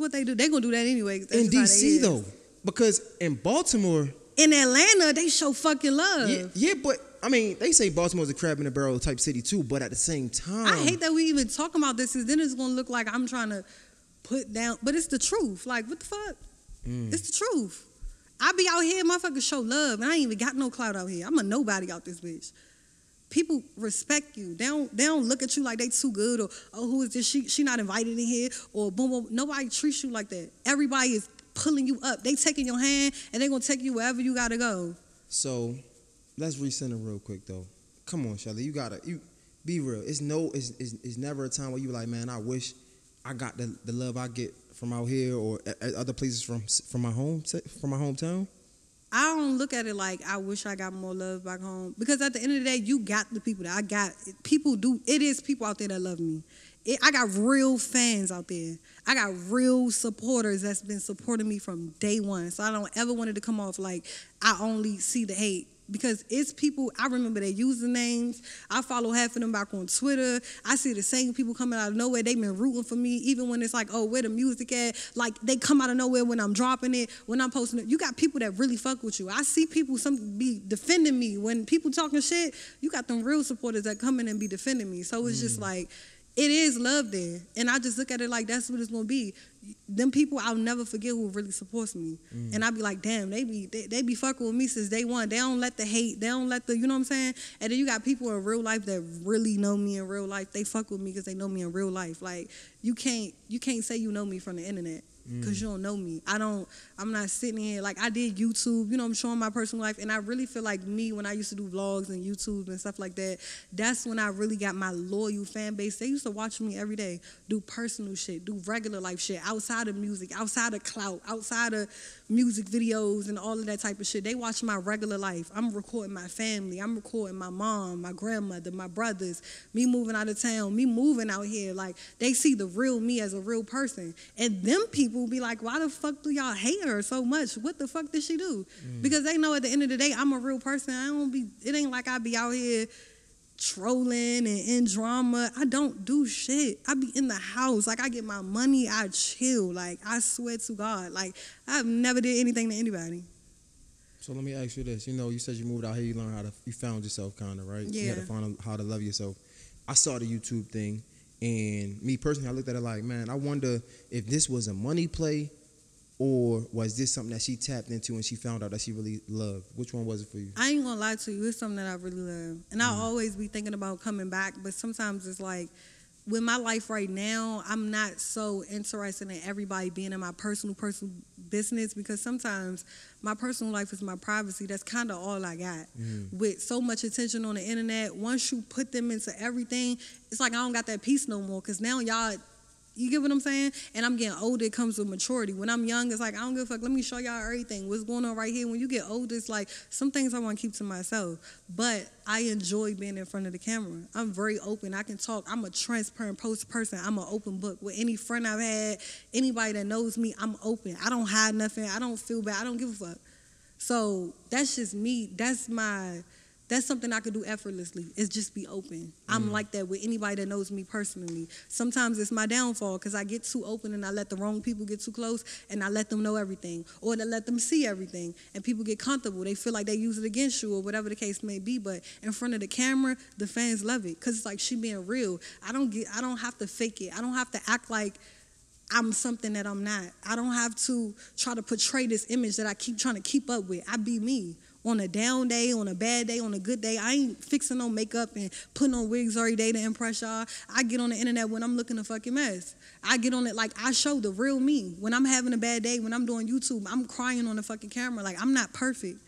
what they do. They gonna do that anyway. In DC though, because in Baltimore, in Atlanta, they show fucking love. Yeah, but I mean, they say Baltimore's a crab in a barrel type city too. But at the same time, I hate that we even talking about this, because then it's gonna look like I'm trying to put down. But it's the truth. Like, what the fuck? Mm. It's the truth. I be out here, motherfuckers show love, and I ain't even got no clout out here. I'm a nobody out this bitch. People respect you. They don't look at you like they too good, or, oh, who is this? She not invited in here, or boom, boom. Nobody treats you like that. Everybody is pulling you up. They taking your hand, and they going to take you wherever you got to go. So let's recenter real quick, though. Come on, Shelly. You got to be real. It's never a time where you like, man, I wish I got the love I get from out here or at other places from my hometown. I don't look at it like I wish I got more love back home, because at the end of the day, you got the people that I got. People do. It is people out there that love me. I got real fans out there. I got real supporters that's been supporting me from day one. So I don't ever want it to come off like I only see the hate, because it's people. I remember their usernames. I follow half of them back on Twitter. I see the same people coming out of nowhere. They've been rooting for me, even when it's like, oh, where the music at? Like, they come out of nowhere when I'm dropping it, when I'm posting it. You got people that really fuck with you. I see people be defending me. When people talking shit, you got them real supporters that come in and be defending me. So it's just like, it is love there. And I just look at it like that's what it's going to be. Them people I'll never forget who really supports me. Mm. And I be like, damn, they be fucking with me since day one. They don't let the hate. They don't let the, you know what I'm saying? And then you got people in real life that really know me in real life. They fuck with me because they know me in real life. Like, you can't say you know me from the internet, because you don't know me. I'm not sitting here. Like, I did YouTube, you know, I'm showing my personal life. And I really feel like me, when I used to do vlogs and YouTube and stuff like that, that's when I really got my loyal fan base. They used to watch me every day, do personal shit, do regular life shit, outside of music, outside of clout, outside of music videos and all of that type of shit. They watch my regular life. I'm recording my family. I'm recording my mom, my grandmother, my brothers, me moving out of town, me moving out here. Like, they see the real me as a real person. And them people be like, why the fuck do y'all hate her so much? What the fuck did she do? Because they know at the end of the day, I'm a real person. It ain't like I be out here trolling and in drama. I don't do shit. I be in the house. Like, I get my money, I chill. Like, I swear to God, like, I've never did anything to anybody. So let me ask you this. You know, you said you moved out here, you learned how to, you found yourself kind of, right? Yeah. You had to find out how to love yourself. I saw the YouTube thing, and me personally, I looked at it like, man, I wonder if this was a money play, or was this something that she tapped into and she found out that she really loved? Which one was it for you? I ain't gonna lie to you. It's something that I really love. And I always be thinking about coming back, but sometimes it's like, with my life right now, I'm not so interested in everybody being in my personal business, because sometimes my personal life is my privacy. That's kind of all I got. With so much attention on the internet, once you put them into everything, it's like I don't got that peace no more, because now y'all You get what I'm saying? And I'm getting older, it comes with maturity. When I'm young, it's like, I don't give a fuck. Let me show y'all everything. What's going on right here? When you get older, it's like, some things I want to keep to myself. But I enjoy being in front of the camera. I'm very open. I can talk. I'm a transparent person. I'm an open book. With any friend I've had, anybody that knows me, I'm open. I don't hide nothing. I don't feel bad. I don't give a fuck. So that's just me. That's something I could do effortlessly, is just be open. I'm like that with anybody that knows me personally. Sometimes it's my downfall because I get too open and I let the wrong people get too close and I let them know everything, or I let them see everything, and people get comfortable. They feel like they use it against you or whatever the case may be, but in front of the camera, the fans love it because it's like she being real. I don't have to fake it. I don't have to act like I'm something that I'm not. I don't have to try to portray this image that I keep trying to keep up with. I be me. On a down day, on a bad day, on a good day, I ain't fixing no makeup and putting on wigs every day to impress y'all. I get on the internet when I'm looking a fucking mess. I get on it like I show the real me. When I'm having a bad day, when I'm doing YouTube, I'm crying on the fucking camera. Like, I'm not perfect.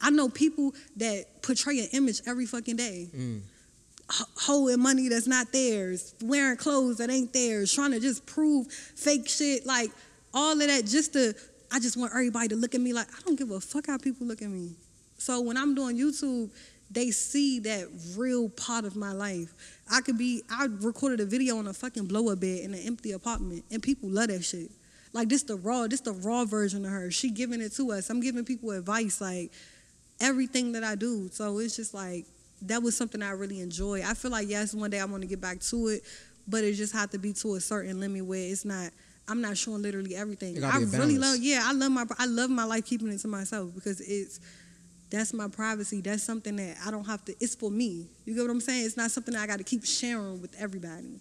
I know people that portray an image every fucking day. Holding money that's not theirs, wearing clothes that ain't theirs, trying to just prove fake shit, like all of that I just want everybody to look at me like, I don't give a fuck how people look at me. So when I'm doing YouTube, they see that real part of my life. I recorded a video on a fucking blow-up bed in an empty apartment, and people love that shit. Like, this the raw version of her. She giving it to us. I'm giving people advice, like, everything that I do. So it's just like, that was something I really enjoy. I feel like, yes, one day I want to get back to it, but it just had to be to a certain limit where it's not, I'm not showing literally everything. I really love, I love my life keeping it to myself because that's my privacy. That's something that I don't have to, it's for me. You get what I'm saying? It's not something that I got to keep sharing with everybody.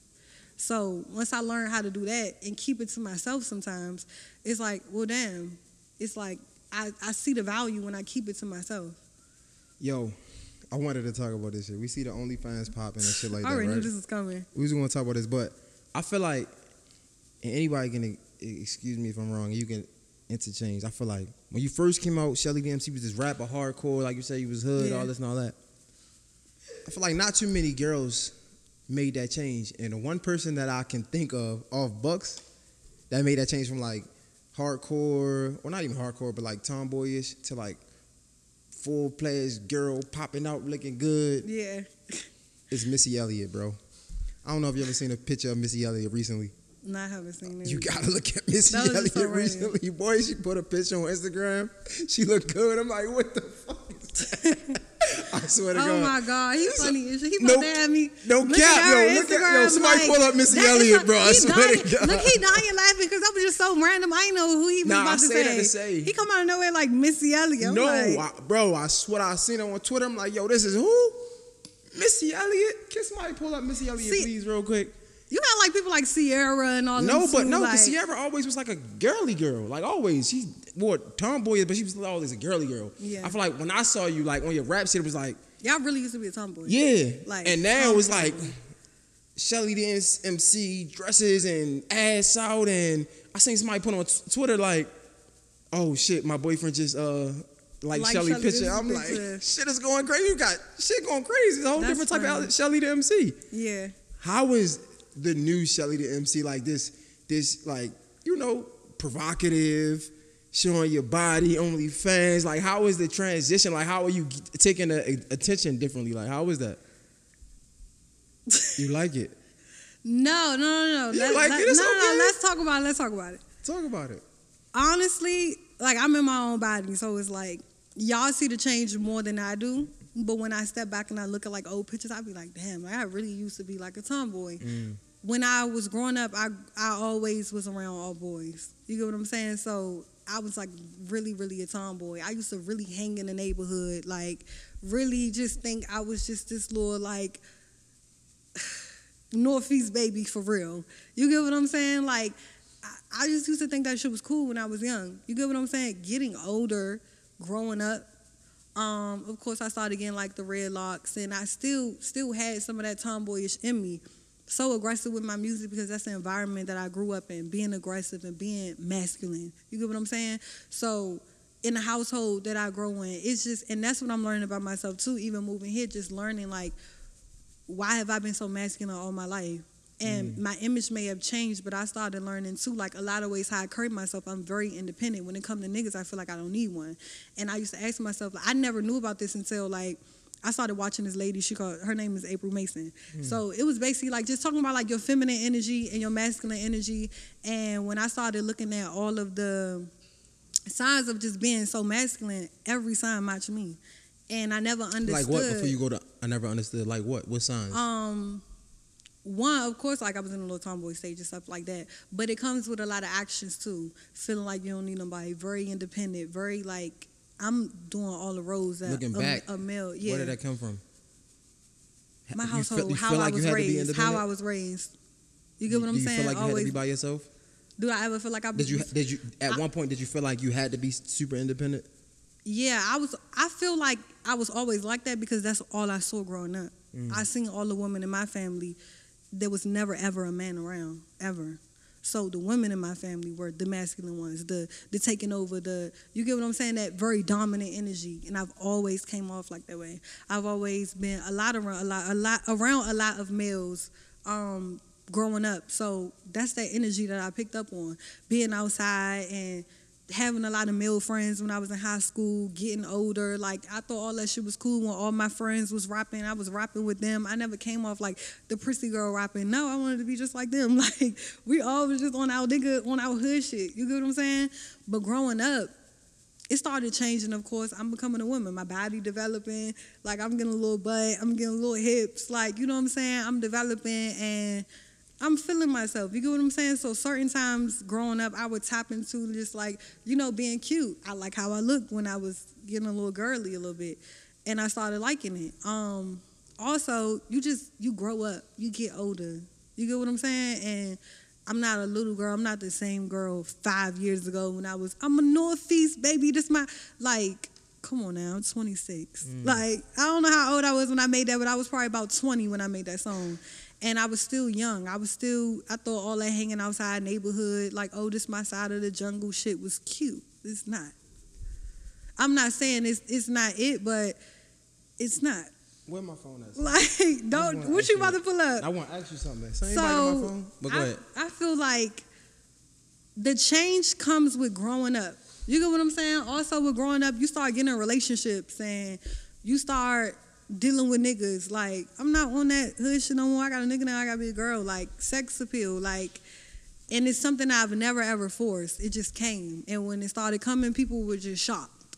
So once I learned how to do that and keep it to myself sometimes, it's like, well, damn. It's like, I see the value when I keep it to myself. Yo, I wanted to talk about this shit. We see the OnlyFans popping and shit like that, right? I already knew this was coming. We was going to talk about this, but I feel like, and anybody can, excuse me if I'm wrong, you can interchange. I feel like when you first came out, Chelly the MC was this rapper, hardcore, like you said, you was hood, all this and all that. I feel like not too many girls made that change, and the one person that I can think of off Bucks that made that change from like hardcore, or not even hardcore, but like tomboyish to like full fledged girl popping out looking good. Yeah, it's Missy Elliott, bro. I don't know if you ever seen a picture of Missy Elliott recently. No, I haven't seen it. You gotta look at Missy Elliott recently. Boy, she put a picture on Instagram. She looked good. I'm like, what the fuck is that? I swear to God. Oh my God, he's funny. He about to have me. No cap, yo. Look at, yo, somebody like, pull up Missy Elliott, bro. I swear to God. Look, he dying laughing because I was just so random. I didn't know who he was about to say. He come out of nowhere like Missy Elliott. I'm I swear I seen her on Twitter. I'm like, yo, this is who? Missy Elliott? Can somebody pull up Missy Elliott, please, real quick? You not like people like Sierra and all that. Because Sierra always was like a girly girl. Like, always. She wore tomboy, but she was always a girly girl. Yeah. I feel like when I saw you, like, on your rap shit, it was like... Y'all really used to be a tomboy. Yeah. Like, and now it was like, Chelly the MC dresses and ass out, and I seen somebody put on Twitter, like, oh, shit, my boyfriend just... like Chelly picture. I'm like, shit is going crazy. You got shit going crazy. It's a whole different type of Chelly the MC. Yeah. How is... the new Chelly the MC, like this, like, you know, provocative, showing your body, OnlyFans. Like, how is the transition? Like, how are you taking the attention differently? Like, how is that? You like it? No. Let's talk about it. Talk about it. Honestly, like, I'm in my own body, so it's like, y'all see the change more than I do. But when I step back and I look at, like, old pictures, I be like, damn, like, I really used to be, like, a tomboy. When I was growing up, I always was around all boys. You get what I'm saying? So I was, like, really, really a tomboy. I used to really hang in the neighborhood, like, really just think I was just this little, like, Northeast baby for real. You get what I'm saying? Like, I just used to think that shit was cool when I was young. You get what I'm saying? Getting older, growing up, of course, I started getting, like, the red locks, and I still had some of that tomboyish in me. So aggressive with my music because that's the environment that I grew up in, being aggressive and being masculine. You get what I'm saying? So in the household that I grow in, it's just, and that's what I'm learning about myself, too, even moving here, just learning, like, why have I been so masculine all my life? And my image may have changed, but I started learning too, like a lot of ways how I carry myself. I'm very independent. When it comes to niggas, I feel like I don't need one. And I used to ask myself, like, I never knew about this until like I started watching this lady. She called, her name is April Mason. So it was basically like just talking about like your feminine energy and your masculine energy. And when I started looking at all of the signs of just being so masculine, every sign matched me. And I never understood. Like what? Before you go to, I never understood. Like what? What signs? One, of course, like I was in a little tomboy stage and stuff like that. But it comes with a lot of actions too. Feeling like you don't need nobody. Very independent. Very like I'm doing all the roles that looking back, a male. Yeah. Where did that come from? My household. How I was raised. You get what I'm saying? Do you feel like you had to be by yourself? Do I ever feel like I? Did you? At one point, did you feel like you had to be super independent? Yeah, I was. I feel like I was always like that because that's all I saw growing up. I seen all the women in my family. There was never ever a man around ever. So the women in my family were the masculine ones, the taking over, the, you get what I'm saying, that very dominant energy. And I've always came off like that way. I've always been around a lot of males. Growing up. So that's that energy that I picked up on. Being outside and having a lot of male friends when I was in high school, getting older. Like, I thought all that shit was cool when all my friends was rapping. I was rapping with them. I never came off like the prissy girl rapping. No, I wanted to be just like them. Like, we all was just on our hood shit. You get what I'm saying? But growing up, it started changing, of course. I'm becoming a woman. My body developing. Like, I'm getting a little butt. I'm getting little hips. Like, you know what I'm saying? I'm developing and I'm feeling myself. You get what I'm saying? So certain times growing up, I would tap into just like, you know, being cute. I like how I looked when I was getting a little girly a little bit. And I started liking it. Also, you grow up. You get older. You get what I'm saying? And I'm not a little girl. I'm not the same girl 5 years ago when I'm a Northeast baby. This my, like, come on now, I'm 26. Like, I don't know how old I was when I made that, but I was probably about 20 when I made that song. And I was still young. I thought all that hanging outside neighborhood, like, oh, this my side of the jungle shit was cute. It's not. I'm not saying it's not it, but it's not. Where my phone at? Like, don't, what you about to pull up? I want to ask you something. So, anybody got my phone? But go ahead. I feel like the change comes with growing up. You get what I'm saying? Also, with growing up, you start getting in relationships and you start dealing with niggas. Like, I'm not on that hood shit no more. I got a nigga now, I gotta be a girl. Like, sex appeal, like, and it's something I've never ever forced. It just came. And when it started coming, people were just shocked.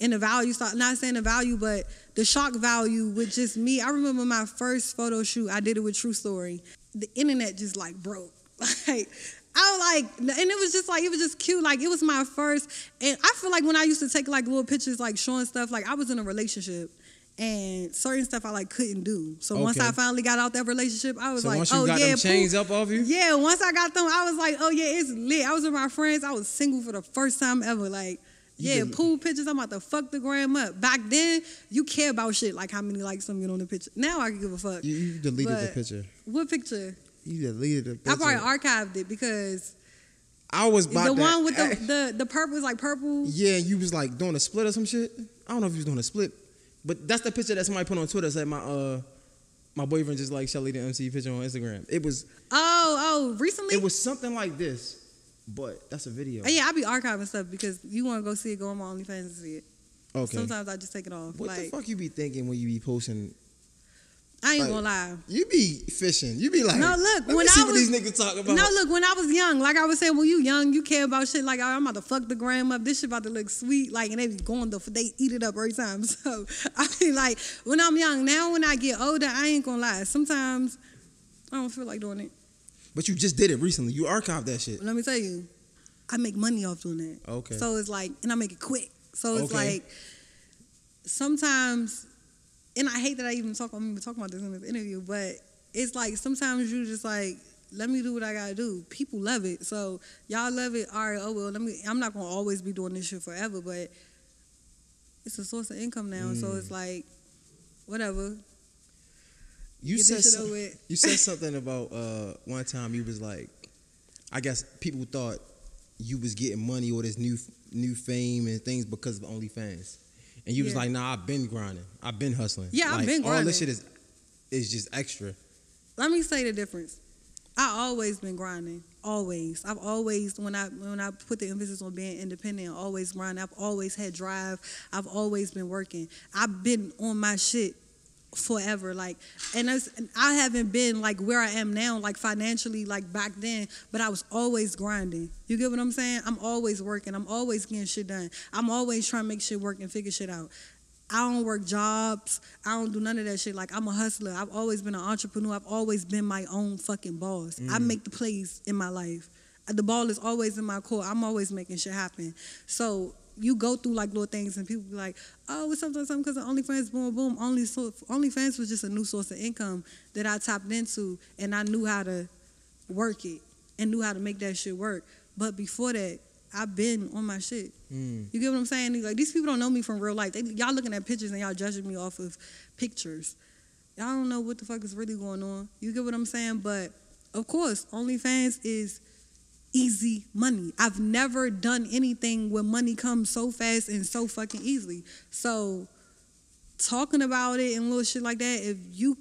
And the value started, not saying the value, but the shock value with just me. I remember my first photo shoot, I did it with True Story. The internet just like broke. Like, I was like, and it was just like, it was just cute. Like, it was my first, and I feel like when I used to take like little pictures, like showing stuff, like I was in a relationship. And certain stuff I like couldn't do. So once I finally got out that relationship, I was like, once you got them chains up off you? Yeah, once I got them, I was like, oh yeah, it's lit. I was with my friends. I was single for the first time ever. Like, yeah, pool pictures. I'm about to fuck the gram up. Back then, you care about shit like how many likes I'm getting on the picture. Now I can give a fuck. You deleted the picture. What picture? You deleted the picture. I probably archived it because I was by the that. One with the purple was like purple. Yeah, you was like doing a split or some shit. I don't know if you was doing a split. But that's the picture that somebody put on Twitter. Said my boyfriend just like Chelly the MC picture on Instagram. It was recently. It was something like this, but that's a video. And yeah, I be archiving stuff because you want to go see it. Go on my OnlyFans and see it. Okay. Sometimes I just take it off. What the fuck you be thinking when you be posting? I ain't gonna lie. You be fishing. You be like, no, look, let me see what these niggas talk about. No, look, when I was young, like I was saying, when you young, you care about shit like, I'm about to fuck the gram up. This shit about to look sweet. Like, and they be going, they eat it up every time. So, I mean, like, when I'm young, now when I get older, I ain't gonna lie. Sometimes, I don't feel like doing it. But you just did it recently. You archived that shit. Let me tell you, I make money off doing that. Okay. So, it's like, and I make it quick. So, it's like, sometimes... And I hate that I'm even talking about this in this interview, but it's like sometimes you just like, let me do what I gotta do. People love it. So y'all love it. All right, oh well, I'm not gonna always be doing this shit forever, but it's a source of income now. So it's like, whatever. You said something about one time you was like, I guess people thought you was getting money or this new fame and things because of OnlyFans. And you was like, nah, I've been grinding. I've been hustling. Yeah, I've been grinding. All this shit is just extra. Let me say the difference. I always been grinding. Always. I've always, when I put the emphasis on being independent, always grinding. I've always had drive. I've always been working. I've been on my shit forever, like, and I haven't been like where I am now, like financially, like back then, but I was always grinding. You get what I'm saying? I'm always working. I'm always getting shit done. I'm always trying to make shit work and figure shit out. I don't work jobs. I don't do none of that shit. Like, I'm a hustler. I've always been an entrepreneur. I've always been my own fucking boss. I make the plays in my life. The ball is always in my court. I'm always making shit happen. So you go through like little things and people be like, oh, it's something, because of OnlyFans, boom, boom. OnlyFans was just a new source of income that I tapped into, and I knew how to work it and knew how to make that shit work. But before that, I've been on my shit. You get what I'm saying? Like, these people don't know me from real life. Y'all looking at pictures and y'all judging me off of pictures. Y'all don't know what the fuck is really going on. You get what I'm saying? But, of course, OnlyFans is easy money. I've never done anything where money comes so fast and so fucking easily. So talking about it and little shit like that, if you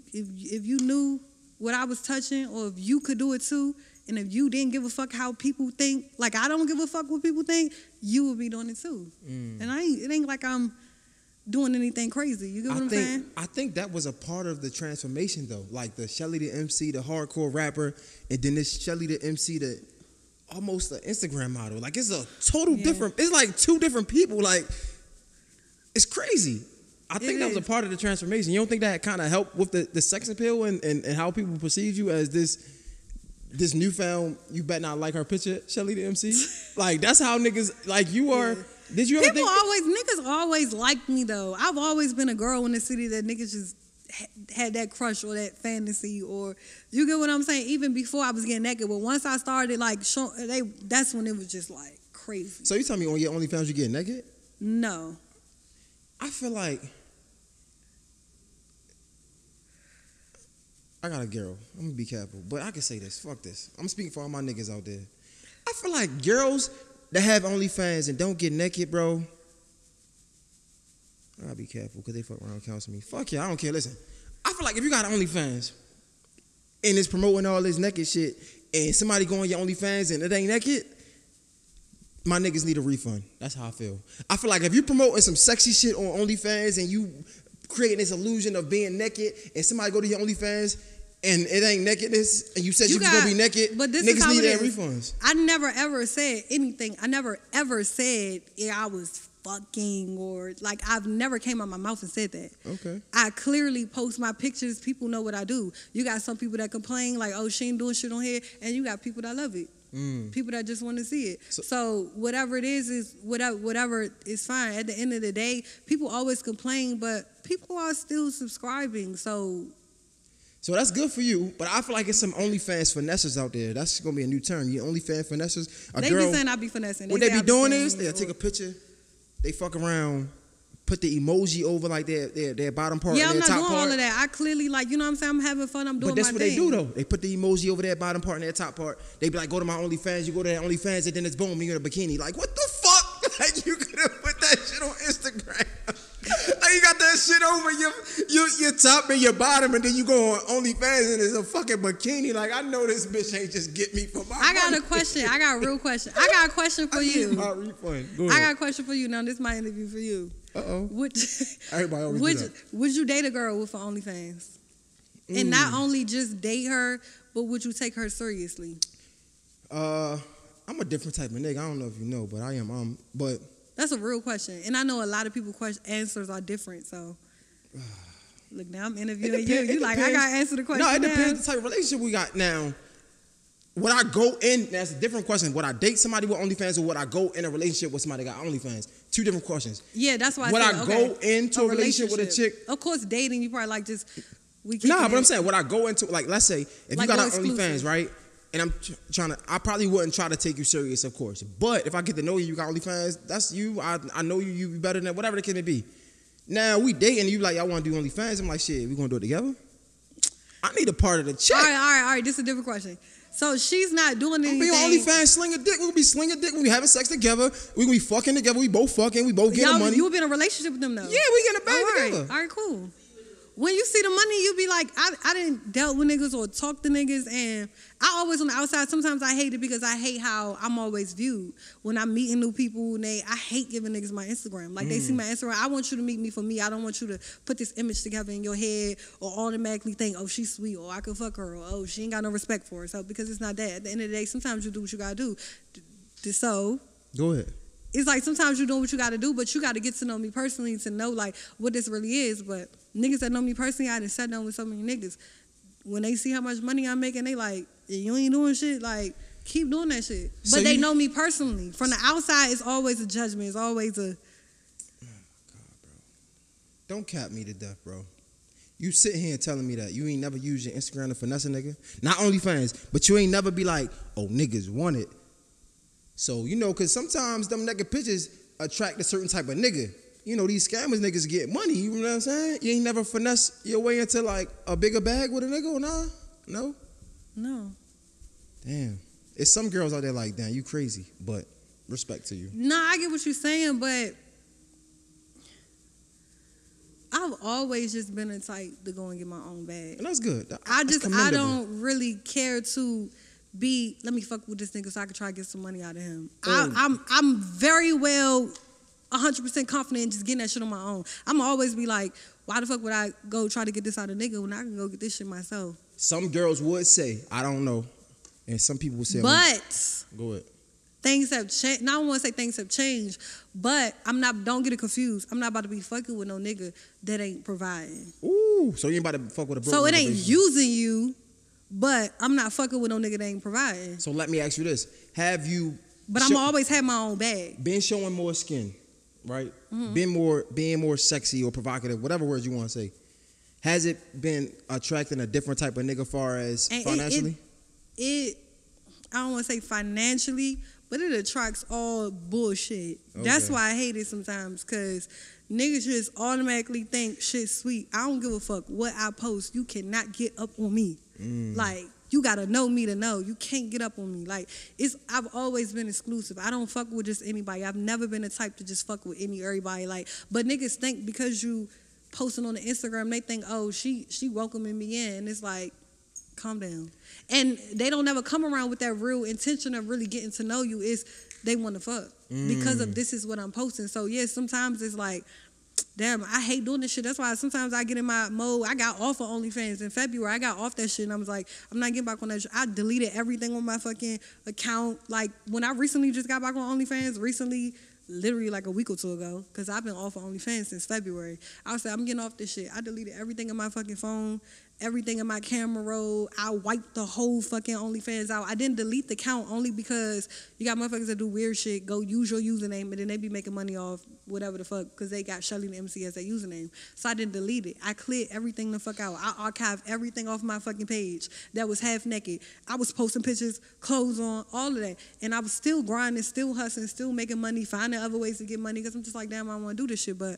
knew what I was touching, or if you could do it too, and if you didn't give a fuck how people think, like I don't give a fuck what people think, you would be doing it too. And it ain't like I'm doing anything crazy. You get what I'm saying? I think that was a part of the transformation though. Like the Chelly the MC, the hardcore rapper, and then this Chelly the MC, the almost an Instagram model. Like, it's a total different, it's like two different people. Like, it's crazy. I think that was a part of the transformation. You don't think that kind of helped with the sex appeal and how people perceive you as this newfound, you better not like her picture, Chelly the MC? Like, that's how niggas, like, you are, did you ever people think? Niggas always liked me, though. I've always been a girl in the city that niggas just had that crush or that fantasy, or you get what I'm saying, even before I was getting naked. But once I started like showing, that's when it was just like crazy. So you tell me on your OnlyFans you get naked? No. I feel like I got a girl. I'm gonna be careful, but I can say this. Fuck this. I'm speaking for all my niggas out there. I feel like girls that have OnlyFans and don't get naked, bro, I'll be careful because they fuck around counseling me. Fuck yeah, I don't care. Listen, I feel like if you got OnlyFans and it's promoting all this naked shit and somebody going your OnlyFans and it ain't naked, my niggas need a refund. That's how I feel. I feel like if you promoting some sexy shit on OnlyFans and you creating this illusion of being naked and somebody go to your OnlyFans and it ain't nakedness and you said you was going to be naked, but this niggas need their refunds. I never ever said anything. I never ever said I was fucking, or like, I've never came out my mouth and said that. Okay. I clearly post my pictures. People know what I do. You got some people that complain like, oh, she ain't doing shit on here, and you got people that love it. People that just want to see it. So whatever it is whatever is fine. At the end of the day, people always complain, but people are still subscribing. So that's good for you, but I feel like it's some OnlyFans finessers out there. That's gonna be a new term. You OnlyFans finessers. They be saying I be finessing. What they be doing is they'll take a picture. They fuck around, put the emoji over like their bottom part and their top part. Yeah, I'm not doing all of that. I clearly, like, you know what I'm saying? I'm having fun. I'm doing my thing. But that's what they do, though. They put the emoji over their bottom part and their top part. They be like, go to my OnlyFans. You go to their OnlyFans, and then it's boom, you're in a bikini. Like, what the fuck? Like, you could have put that shit on Instagram. Like, you got that shit over your top and your bottom, and then you go on OnlyFans, and it's a fucking bikini. Like, I know this bitch ain't just get me for my money. I got a real question. I got a question for you. Need my refund. Go ahead. I got a question for you. Now, this is my interview for you. Uh-oh. Everybody always do that. Would you date a girl with an OnlyFans? And not only just date her, but would you take her seriously? I'm a different type of nigga. I don't know if you know, but I am. But that's a real question. And I know a lot of people's answers are different, so. Look, now I'm interviewing you. You like, I got to answer the question. No, it depends the type of relationship we got now. Would I go in? That's a different question. Would I date somebody with OnlyFans, or would I go in a relationship with somebody that got OnlyFans? Two different questions. Yeah, that's why I said, go into a relationship with a chick? Of course, dating, you probably like just... but I'm saying, would I go into... Like, let's say, if you got an OnlyFans, right? And I'm trying to... I probably wouldn't try to take you serious, of course. But if I get to know you, you got OnlyFans, that's you. I know you, you better than whatever the case may be. Now, we dating, you like, y'all want to do OnlyFans? I'm like, shit, we going to do it together? I need a part of the check. All right. This is a different question. So she's not doing anything. We OnlyFans slinger dick. We'll be slinging dick when we having sex together. We gonna be fucking together. We both fucking. We both getting money. You would be in a relationship with them though. Yeah, we getting a bag together. All right, cool. when you see the money, you be like, I didn't dealt with niggas or talk to niggas, and I always on the outside. Sometimes I hate it because I hate how I'm always viewed when I'm meeting new people. And I hate giving niggas my Instagram. Like, they see my Instagram. I want you to meet me for me. I don't want you to put this image together in your head or automatically think, oh, she's sweet, or I could fuck her, or oh, she ain't got no respect for herself, because it's not that. At the end of the day, sometimes you do what you gotta do. So go ahead. It's like sometimes you do what you got to do, but you got to get to know me personally to know, like, what this really is. But niggas that know me personally, I done sat down with so many niggas. When they see how much money I'm making, they like, you ain't doing shit. Like, keep doing that shit. But so they know me personally. From the outside, it's always a judgment. It's always a... Oh, God, bro. Don't cap me to death, bro. You sit here and telling me that you ain't never used your Instagram to finesse a nigga. Not OnlyFans, but you ain't never be like, oh, niggas want it. So, you know, because sometimes them naked pictures attract a certain type of nigga. You know, these scammers niggas get money, you know what I'm saying? You ain't never finesse your way into, like, a bigger bag with a nigga or nah? No? No. Damn. It's some girls out there like, damn, you crazy, but respect to you. Nah, I get what you're saying, but I've always just been a type to go and get my own bag. And that's good. I don't really care to... let me fuck with this nigga so I can try to get some money out of him. I'm very well 100% confident in just getting that shit on my own. I'm always be like, why the fuck would I go try to get this out of a nigga when I can go get this shit myself? Some girls would say, I don't know. And some people would say, but go ahead. Things have changed. Now I don't want to say things have changed, but don't get it confused. I'm not about to be fucking with no nigga that ain't providing. Ooh, so you ain't about to fuck with a broke nigga. So it ain't using you. But I'm not fucking with no nigga that ain't providing. So let me ask you this. Have you... But I'm always had my own bag. Been showing more skin, right? Mm-hmm. Being more sexy or provocative, whatever words you want to say. Has it been attracting a different type of nigga far as and financially? I don't want to say financially, but it attracts all bullshit. Okay. That's why I hate it sometimes, because... Niggas just automatically think shit's sweet. I don't give a fuck what I post. You cannot get up on me. Like, you gotta know me to know. You can't get up on me. Like, I've always been exclusive. I don't fuck with just anybody. I've never been the type to just fuck with everybody. Like, but niggas think because you posting on the Instagram, they think, oh, she welcoming me in. And it's like, calm down. And they don't ever come around with that real intention of really getting to know you. It's they want to fuck because of this is what I'm posting. So, yeah, sometimes it's like, damn, I hate doing this shit. That's why sometimes I get in my mode. I got off of OnlyFans in February. I got off that shit, and I was like, I'm not getting back on that shit. I deleted everything on my fucking account. Like, when I recently just got back on OnlyFans, literally like a week or two ago, because I've been off of OnlyFans since February. I was like, I'm getting off this shit. I deleted everything in my fucking phone, everything in my camera roll. I wiped the whole fucking OnlyFans out. I didn't delete the account only because you got motherfuckers that do weird shit, go use your username, and then they be making money off whatever the fuck because they got Chelly the MC as their username. So I didn't delete it. I cleared everything the fuck out. I archived everything off my fucking page that was half naked. I was posting pictures, clothes on, all of that. And I was still grinding, still hustling, still making money, finding other ways to get money because I'm just like, damn, I want to do this shit, but...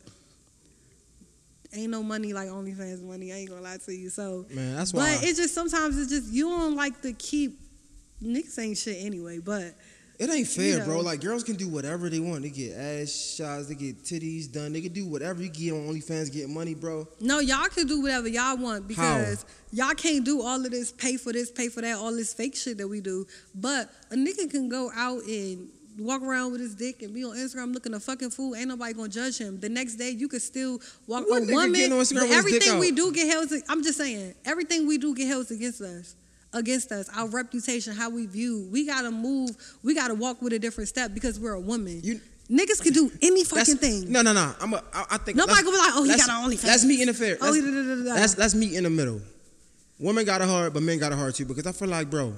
Ain't no money like OnlyFans money. I ain't gonna lie to you. So, man, that's why. But it's just sometimes it's just you don't like to keep niggas ain't shit anyway. But it ain't fair, you know, bro. Like girls can do whatever they want. They get ass shots. They get titties done. They can do whatever you get on OnlyFans. Get money, bro. No, y'all can do whatever y'all want because y'all can't do all of this. Pay for this. Pay for that. All this fake shit that we do. But a nigga can go out and walk around with his dick and be on Instagram looking a fucking fool. Ain't nobody gonna judge him. The next day, you could still walk a woman. Everything we do get held. I'm just saying, everything we do get held against us. Against us, our reputation, how we view. We gotta move. We gotta walk with a different step because we're a woman. Niggas can do any fucking thing. No. I think nobody gonna be like, oh, he got an OnlyFans. Let's meet in the fair. Let's meet in the middle. Women got a heart, but men got a heart too. Because I feel like, bro,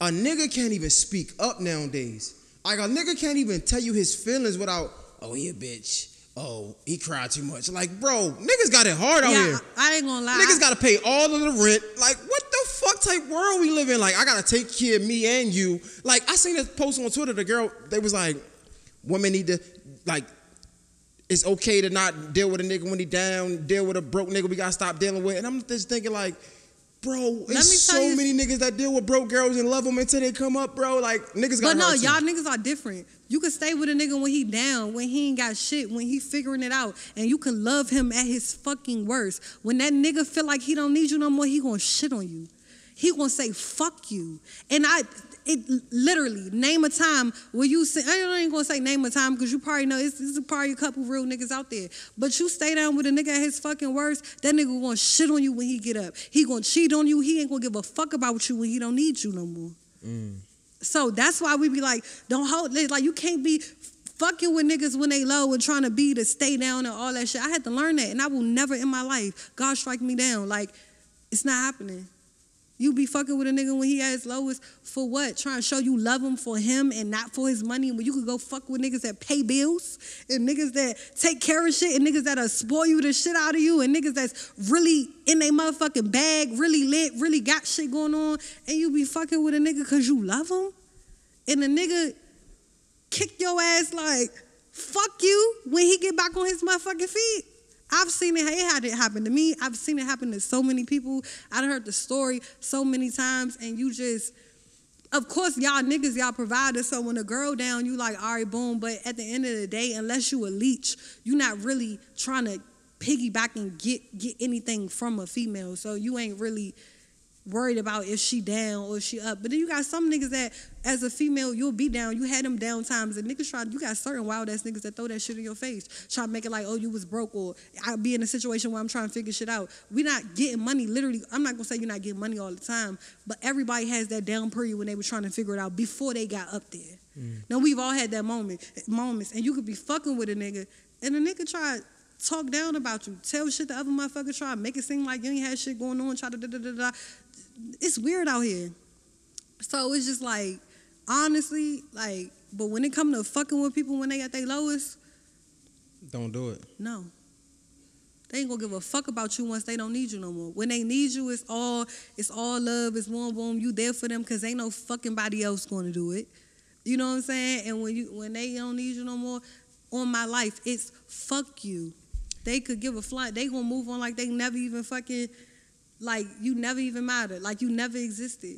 a nigga can't even speak up nowadays. Like, a nigga can't even tell you his feelings without, oh, he a bitch. Oh, he cried too much. Like, bro, niggas got it hard out here. I ain't gonna lie. Niggas gotta pay all of the rent. Like, what the fuck type world we live in? Like, I gotta take care of me and you. Like, I seen this post on Twitter. The girl, they was like, women need to, like, it's okay to not deal with a nigga when he down, deal with a broke nigga we gotta stop dealing with. And I'm just thinking, like, Bro, there's so many niggas that deal with broke girls and love them until they come up, bro. Like, niggas got. But no, y'all niggas are different. You can stay with a nigga when he down, when he ain't got shit, when he figuring it out. And you can love him at his fucking worst. When that nigga feel like he don't need you no more, he gonna shit on you. He gonna say, fuck you. And it literally, name a time where you say, I ain't gonna say name a time because you probably know it's probably a couple real niggas out there. But you stay down with a nigga at his fucking worst, that nigga gonna shit on you when he get up. He gonna cheat on you. He ain't gonna give a fuck about you when he don't need you no more. Mm. So that's why we be like, don't hold, like you can't be fucking with niggas when they low and trying to be to stay down and all that shit. I had to learn that, and I will never in my life, God strike me down. Like, it's not happening. You be fucking with a nigga when he at his lowest for what? Trying to show you love him for him and not for his money. When you could go fuck with niggas that pay bills and niggas that take care of shit and niggas that'll spoil you the shit out of you and niggas that's really in they motherfucking bag, really lit, really got shit going on. And you be fucking with a nigga because you love him. And the nigga kick your ass like, fuck you when he get back on his motherfucking feet. I've seen it. It had it happen to me. I've seen it happen to so many people. I've heard the story so many times, and you just, of course, y'all niggas, y'all providers. So when a girl down, you like, all right, boom. But at the end of the day, unless you a leech, you're not really trying to piggyback and get anything from a female. So you ain't really worried about if she down or if she up. But then you got some niggas that, as a female, you'll be down. You had them down times, and niggas try. You got certain wild ass niggas that throw that shit in your face, try to make it like, oh, you was broke, or I be in a situation where I'm trying to figure shit out. We not getting money. Literally, I'm not gonna say you're not getting money all the time, but everybody has that down period when they were trying to figure it out before they got up there. Mm. Now we've all had that moments, and you could be fucking with a nigga, and the nigga try. Talk down about you. Tell shit the other motherfucker. Try to make it seem like you ain't had shit going on. Try to da-da-da-da-da. It's weird out here. So it's just like, honestly, like, but when it come to fucking with people when they at their lowest, don't do it. No. They ain't gonna give a fuck about you once they don't need you no more. When they need you, it's all love. It's warm, boom. You there for them because ain't no fucking body else gonna do it. You know what I'm saying? And when they don't need you no more, on my life, it's fuck you. They could give a fly. They gonna move on like they never even fucking, like you never even mattered, like you never existed.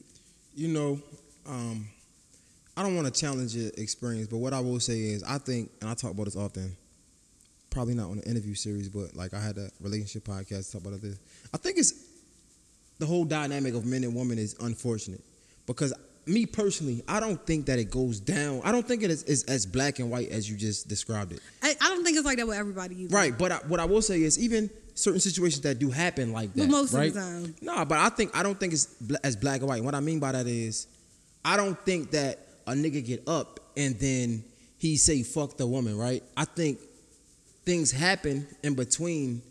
You know, I don't want to challenge your experience, but what I will say is I think, and I talk about this often, probably not on the interview series, but like I had a relationship podcast talk about this. I think it's the whole dynamic of men and women is unfortunate because me personally, I don't think that it goes down. I don't think it is as black and white as you just described it. I don't think it's like that with everybody either. Right, but what I will say is even certain situations that do happen like that. But most of the time. No, but I don't think it's as black and white. And what I mean by that is I don't think that a nigga get up and then he say fuck the woman, right? I think things happen in between,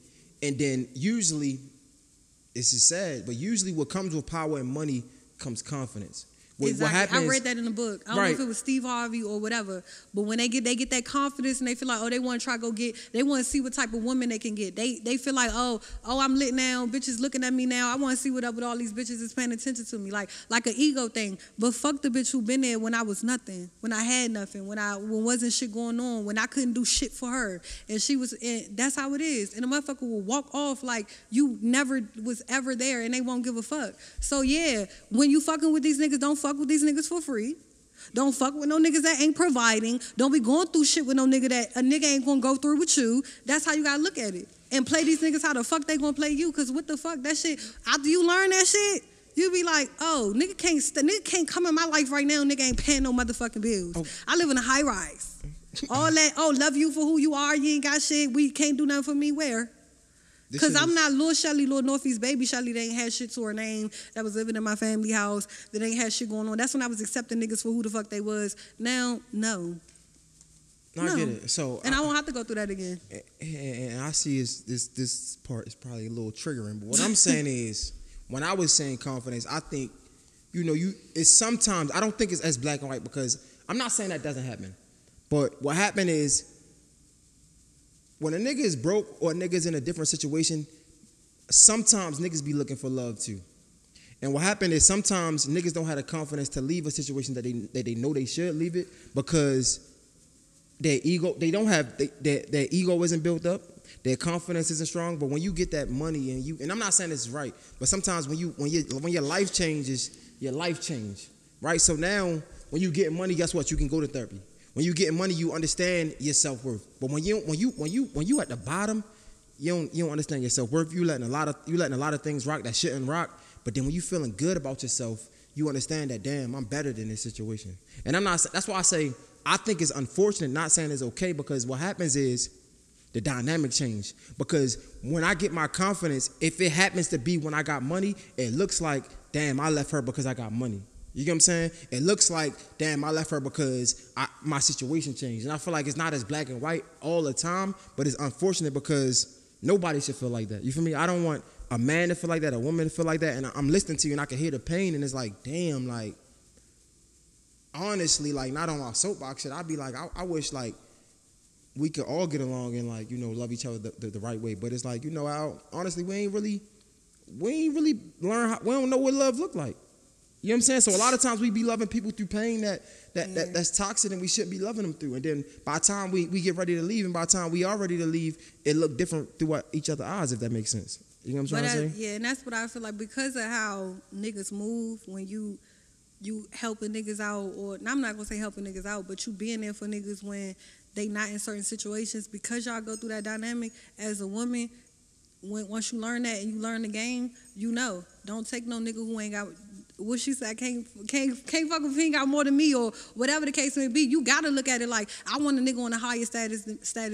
and then usually, this is sad, but usually what comes with power and money comes confidence. Exactly. I read that in the book. I don't know if it was Steve Harvey or whatever, but when they get that confidence and they feel like, oh, they want to try to go get, they want to see what type of woman they can get. They feel like, oh, I'm lit now. Bitches looking at me now. I want to see what up with all these bitches that's paying attention to me. Like an ego thing. But fuck the bitch who been there when I was nothing, when I had nothing, when wasn't shit going on, when I couldn't do shit for her, and she was. And that's how it is. And the motherfucker will walk off like you never was ever there, and they won't give a fuck. So yeah, when you fucking with these niggas, don't fuck with these niggas for free. Don't fuck with no niggas that ain't providing. Don't be going through shit with no nigga that a nigga ain't gonna go through with you. That's how you gotta look at it. And play these niggas how the fuck they gonna play you. Cause what the fuck, that shit, after you learn that shit, you be like, oh, nigga can't come in my life right now. Nigga ain't paying no motherfucking bills. Oh. I live in a high rise. All that, oh, love you for who you are. You ain't got shit. We can't do nothing for me. Where? Because I'm not Lil Shelly, Lil Northeast Baby Shelly. They ain't had shit to her name. That was living in my family house. That ain't had shit going on. That's when I was accepting niggas for who the fuck they was. Now, no. I get it. So, and I won't have to go through that again. And I see this part is probably a little triggering. But what I'm saying is, when I was saying confidence, I think, you know, it's sometimes, I don't think it's as black and white because I'm not saying that doesn't happen. But what happened is, when a nigga is broke or a nigga's in a different situation, sometimes niggas be looking for love too. And what happened is sometimes niggas don't have the confidence to leave a situation that they know they should leave it because their ego isn't built up. Their confidence isn't strong, but when you get that money and you, and I'm not saying this is right, but sometimes when your life changes, your life change, right? So now when you get money, guess what? You can go to therapy. When you get money, you understand your self-worth. But when you at the bottom, you don't understand your self-worth. You letting a lot of things rock that shouldn't rock. But then when you feeling good about yourself, you understand that, damn, I'm better than this situation. And I'm not, that's why I say, I think it's unfortunate, not saying it's okay, because what happens is the dynamic change. Because when I get my confidence, if it happens to be when I got money, it looks like, damn, I left her because I got money. You get what I'm saying? It looks like, damn, I left her because my situation changed. And I feel like it's not as black and white all the time, but it's unfortunate because nobody should feel like that. You feel me? I don't want a man to feel like that, a woman to feel like that, and I'm listening to you and I can hear the pain and it's like, damn, like, honestly, like, not on my soapbox shit, I'd be like, I wish, like, we could all get along and, like, you know, love each other the right way, but it's like, you know, honestly, we ain't really learn how, we don't know what love look like. You know what I'm saying? So a lot of times we be loving people through pain that's toxic and we shouldn't be loving them through. And then by the time we get ready to leave and by the time we are ready to leave, it look different through each other's eyes, if that makes sense. You know what I'm trying to say? Yeah, and that's what I feel like, because of how niggas move when you helping niggas out, or, and I'm not going to say helping niggas out, but you being there for niggas when they not in certain situations, because y'all go through that dynamic as a woman. Once you learn that and you learn the game, you know, don't take no nigga who ain't got, what she said, can't fuck with, he ain't got more than me, or whatever the case may be. You gotta look at it like, I want a nigga on a higher status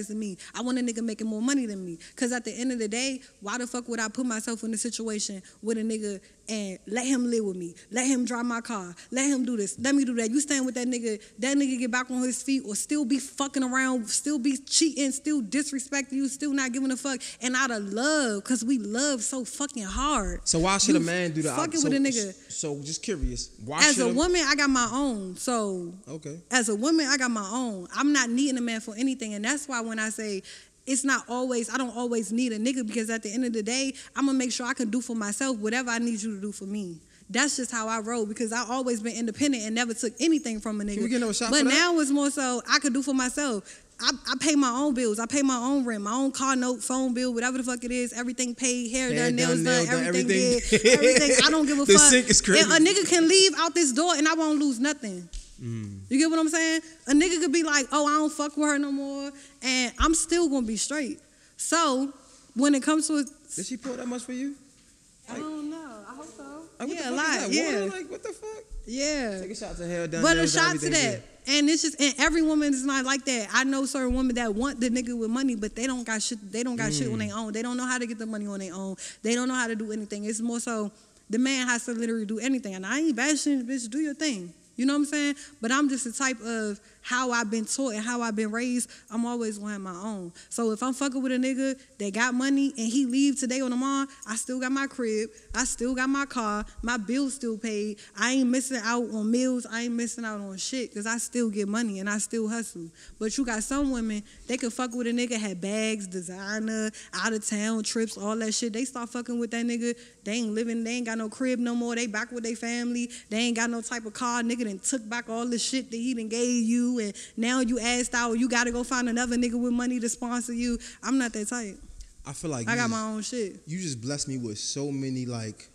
than me. I want a nigga making more money than me. Cause at the end of the day, why the fuck would I put myself in a situation with a nigga and let him live with me, let him drive my car, let him do this, let me do that? You staying with that nigga get back on his feet, or still be fucking around, still be cheating, still disrespecting you, still not giving a fuck, and out of love, cause we love so fucking hard. So why should a man do that? Fucking with a nigga. So just curious, why as a woman, I got my own. So okay, as a woman, I got my own. I'm not needing a man for anything, and that's why when I say, it's not always, I don't always need a nigga, because at the end of the day, I'm going to make sure I can do for myself whatever I need you to do for me. That's just how I roll, because I've always been independent and never took anything from a nigga. Can we get no shot for that? But now it's more so I can do for myself. I pay my own bills. I pay my own rent, my own car note, phone bill, whatever the fuck it is. Everything paid, hair done, nails done, everything. I don't give a fuck. Sink is crazy. And a nigga can leave out this door and I won't lose nothing. Mm. You get what I'm saying? A nigga could be like, oh, I don't fuck with her no more, and I'm still going to be straight. So when it comes to it, did she pull that much for you? Like, I don't know. I hope so. Like, yeah, a lot. Yeah. Like, what the fuck? Yeah. Take a shot to hell down. But a shot to that. And it's just, and every woman is not like that. I know certain women that want the nigga with money, but they don't got shit. They don't got shit on their own. They don't know how to get the money on their own. They don't know how to do anything. It's more so the man has to literally do anything. And I ain't bashing, bitch, do your thing. You know what I'm saying? But I'm just the type of how I've been taught and how I've been raised. I'm always wanting my own. So if I'm fucking with a nigga that got money and he leave today or tomorrow, I still got my crib. I still got my car. My bills still paid. I ain't missing out on meals. I ain't missing out on shit because I still get money and I still hustle. But you got some women, they could fuck with a nigga, had bags, designer, out of town trips, all that shit. They start fucking with that nigga. They ain't living. They ain't got no crib no more. They back with their family. They ain't got no type of car. Nigga done took back all the shit that he done gave you, and now you asked out, you gotta go find another nigga with money to sponsor you. I'm not that type. I feel like I got my own shit. You just blessed me with so many like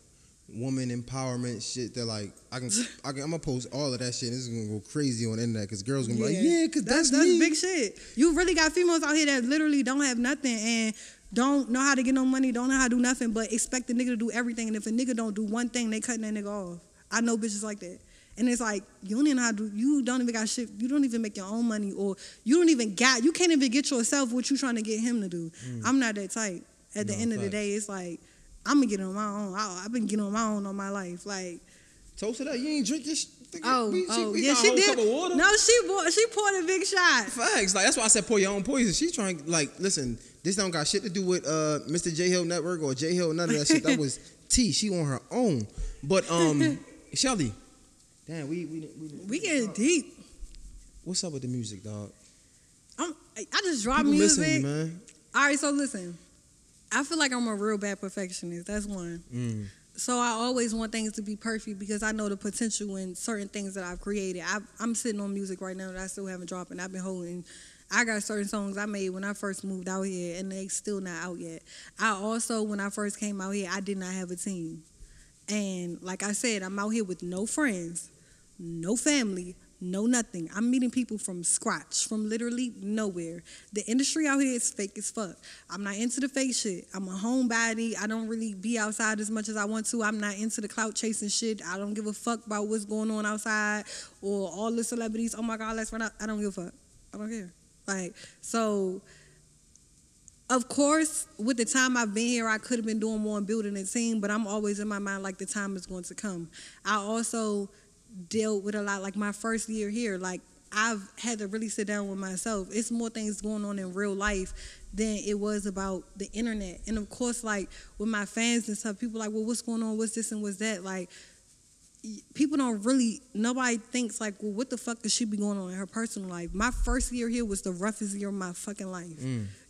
woman empowerment shit that like I'm gonna post all of that shit. This is gonna go crazy on the internet because girls gonna be like, yeah, cause that's me. Big shit. You really got females out here that literally don't have nothing and don't know how to get no money, don't know how to do nothing, but expect the nigga to do everything. And if a nigga don't do one thing, they cutting that nigga off. I know bitches like that. And it's like, you don't even know how to, you don't even got shit, you don't even make your own money, or you don't even got, you can't even get yourself what you trying to get him to do. I'm not that type. At the end of the day, it's like, I'm going to get on my own. I've been getting on my own all my life. Like, toast it up. You ain't drink this. Yeah, she did. No, she poured a big shot. Facts. Like, that's why I said pour your own poison. She's trying, like, listen, this don't got shit to do with Mr. J. Hill Network or J. Hill, none of that shit. That was T. She on her own. But, Shelly. Damn, we getting deep. What's up with the music, dog? I just drop people music. Listen, man. All right, so listen. I feel like I'm a real bad perfectionist. That's one. So I always want things to be perfect because I know the potential in certain things that I've created. I'm sitting on music right now that I still haven't dropped, and I've been holding. I got certain songs I made when I first moved out here, and they still not out yet. I also, when I first came out here, I did not have a team. And like I said, I'm out here with no friends, no family, no nothing. I'm meeting people from scratch, from literally nowhere. The industry out here is fake as fuck. I'm not into the fake shit. I'm a homebody. I don't really be outside as much as I want to. I'm not into the clout chasing shit. I don't give a fuck about what's going on outside or all the celebrities. Oh my God, let's run out. I don't give a fuck. I don't care. Like, so of course, with the time I've been here, I could have been doing more and building a team, but I'm always in my mind like the time is going to come. I also dealt with a lot, like my first year here, like I've had to really sit down with myself. It's more things going on in real life than it was about the internet. And of course, like with my fans and stuff, people like, well, what's going on? What's this and what's that? Like, people don't really, nobody thinks like, well, what the fuck does she be going on in her personal life? My first year here was the roughest year of my fucking life.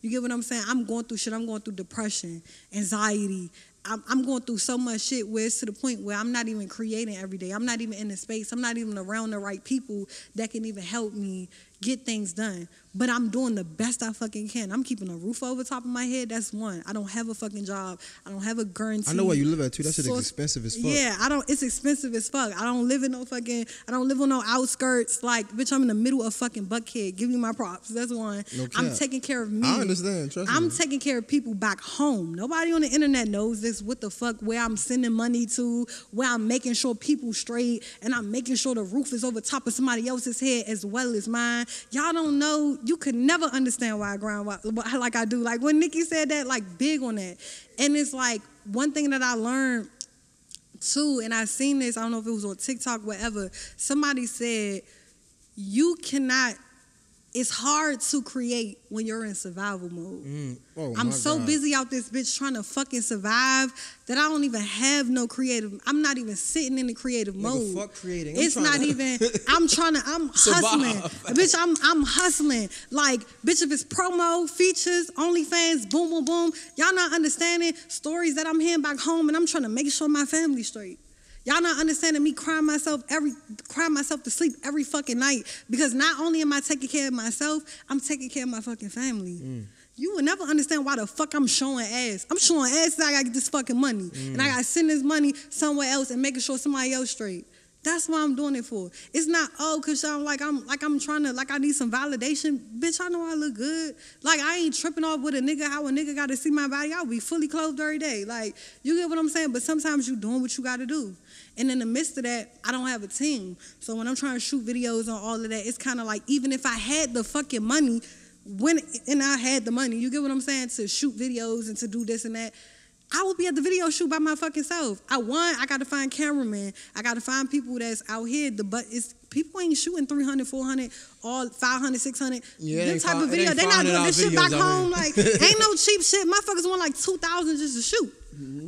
You get what I'm saying? I'm going through shit. I'm going through depression, anxiety. I'm going through so much shit where it's to the point where I'm not even creating every day. I'm not even in the space. I'm not even around the right people that can even help me get things done. But I'm doing the best I fucking can. I'm keeping a roof over top of my head. That's one. I don't have a fucking job. I don't have a guarantee. I know where you live at too. That shit is expensive as fuck. Yeah, it's expensive as fuck. I don't live on no outskirts. Like, bitch, I'm in the middle of fucking Buckhead. Give me my props. That's one. No cap. I'm taking care of me. I understand. Trust me. I'm taking care of people back home. Nobody on the internet knows this. What the fuck, where I'm sending money to, where I'm making sure people straight, and I'm making sure the roof is over top of somebody else's head as well as mine. Y'all don't know. You could never understand why I grind like I do. Like when Nikki said that, like big on that. And it's like one thing that I learned too, and I seen this, I don't know if it was on TikTok, whatever. Somebody said, it's hard to create when you're in survival mode. Oh, I'm so busy out this bitch trying to fucking survive that I don't even have no creative. I'm not even sitting in the creative mode. Fuck creating. It's not even. I'm hustling, bitch. I'm hustling. Like, bitch, if it's promo, features, OnlyFans, boom, boom, boom. Y'all not understanding stories that I'm hearing back home, and I'm trying to make sure my family's straight. Y'all not understanding me crying myself to sleep every fucking night, because not only am I taking care of myself, I'm taking care of my fucking family. You will never understand why the fuck I'm showing ass. I'm showing ass that I gotta get this fucking money, and I gotta send this money somewhere else and making sure somebody else straight. That's why I'm doing it for. It's not, oh, cause y'all like I need some validation. Bitch, I know I look good. Like, I ain't tripping off with a nigga how a nigga gotta see my body. I'll be fully clothed every day. Like, you get what I'm saying? But sometimes you doing what you gotta do. And in the midst of that, I don't have a team. So when I'm trying to shoot videos on all of that, it's kind of like, even if I had the fucking money, I had the money, you get what I'm saying, to shoot videos and to do this and that, I would be at the video shoot by my fucking self. I got to find cameramen. I got to find people that's out here. People ain't shooting 300, 400, all 500, 600. Yeah, this type of video. They not doing this shit back home. Like, ain't no cheap shit. Motherfuckers want like $2,000 just to shoot.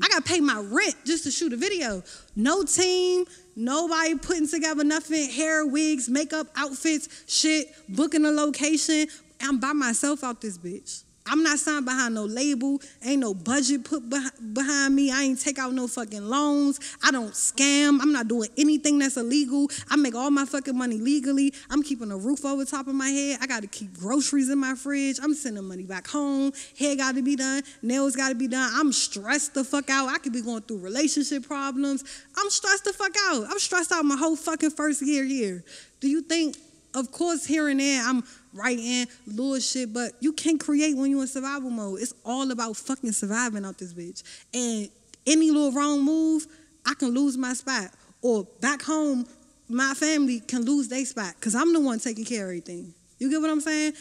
I got to pay my rent just to shoot a video. No team, nobody putting together nothing, hair, wigs, makeup, outfits, shit, booking a location. I'm by myself out this bitch. I'm not signed behind no label. Ain't no budget put behind me. I ain't take out no fucking loans. I don't scam. I'm not doing anything that's illegal. I make all my fucking money legally. I'm keeping a roof over top of my head. I got to keep groceries in my fridge. I'm sending money back home. Hair got to be done. Nails got to be done. I'm stressed the fuck out. I could be going through relationship problems. I'm stressed the fuck out. I'm stressed out my whole fucking first year here. Do you think, of course, here and there, I'm writing little shit, but you can't create when you're in survival mode. It's all about fucking surviving out this bitch. And any little wrong move, I can lose my spot. Or back home, my family can lose their spot because I'm the one taking care of everything. You get what I'm saying?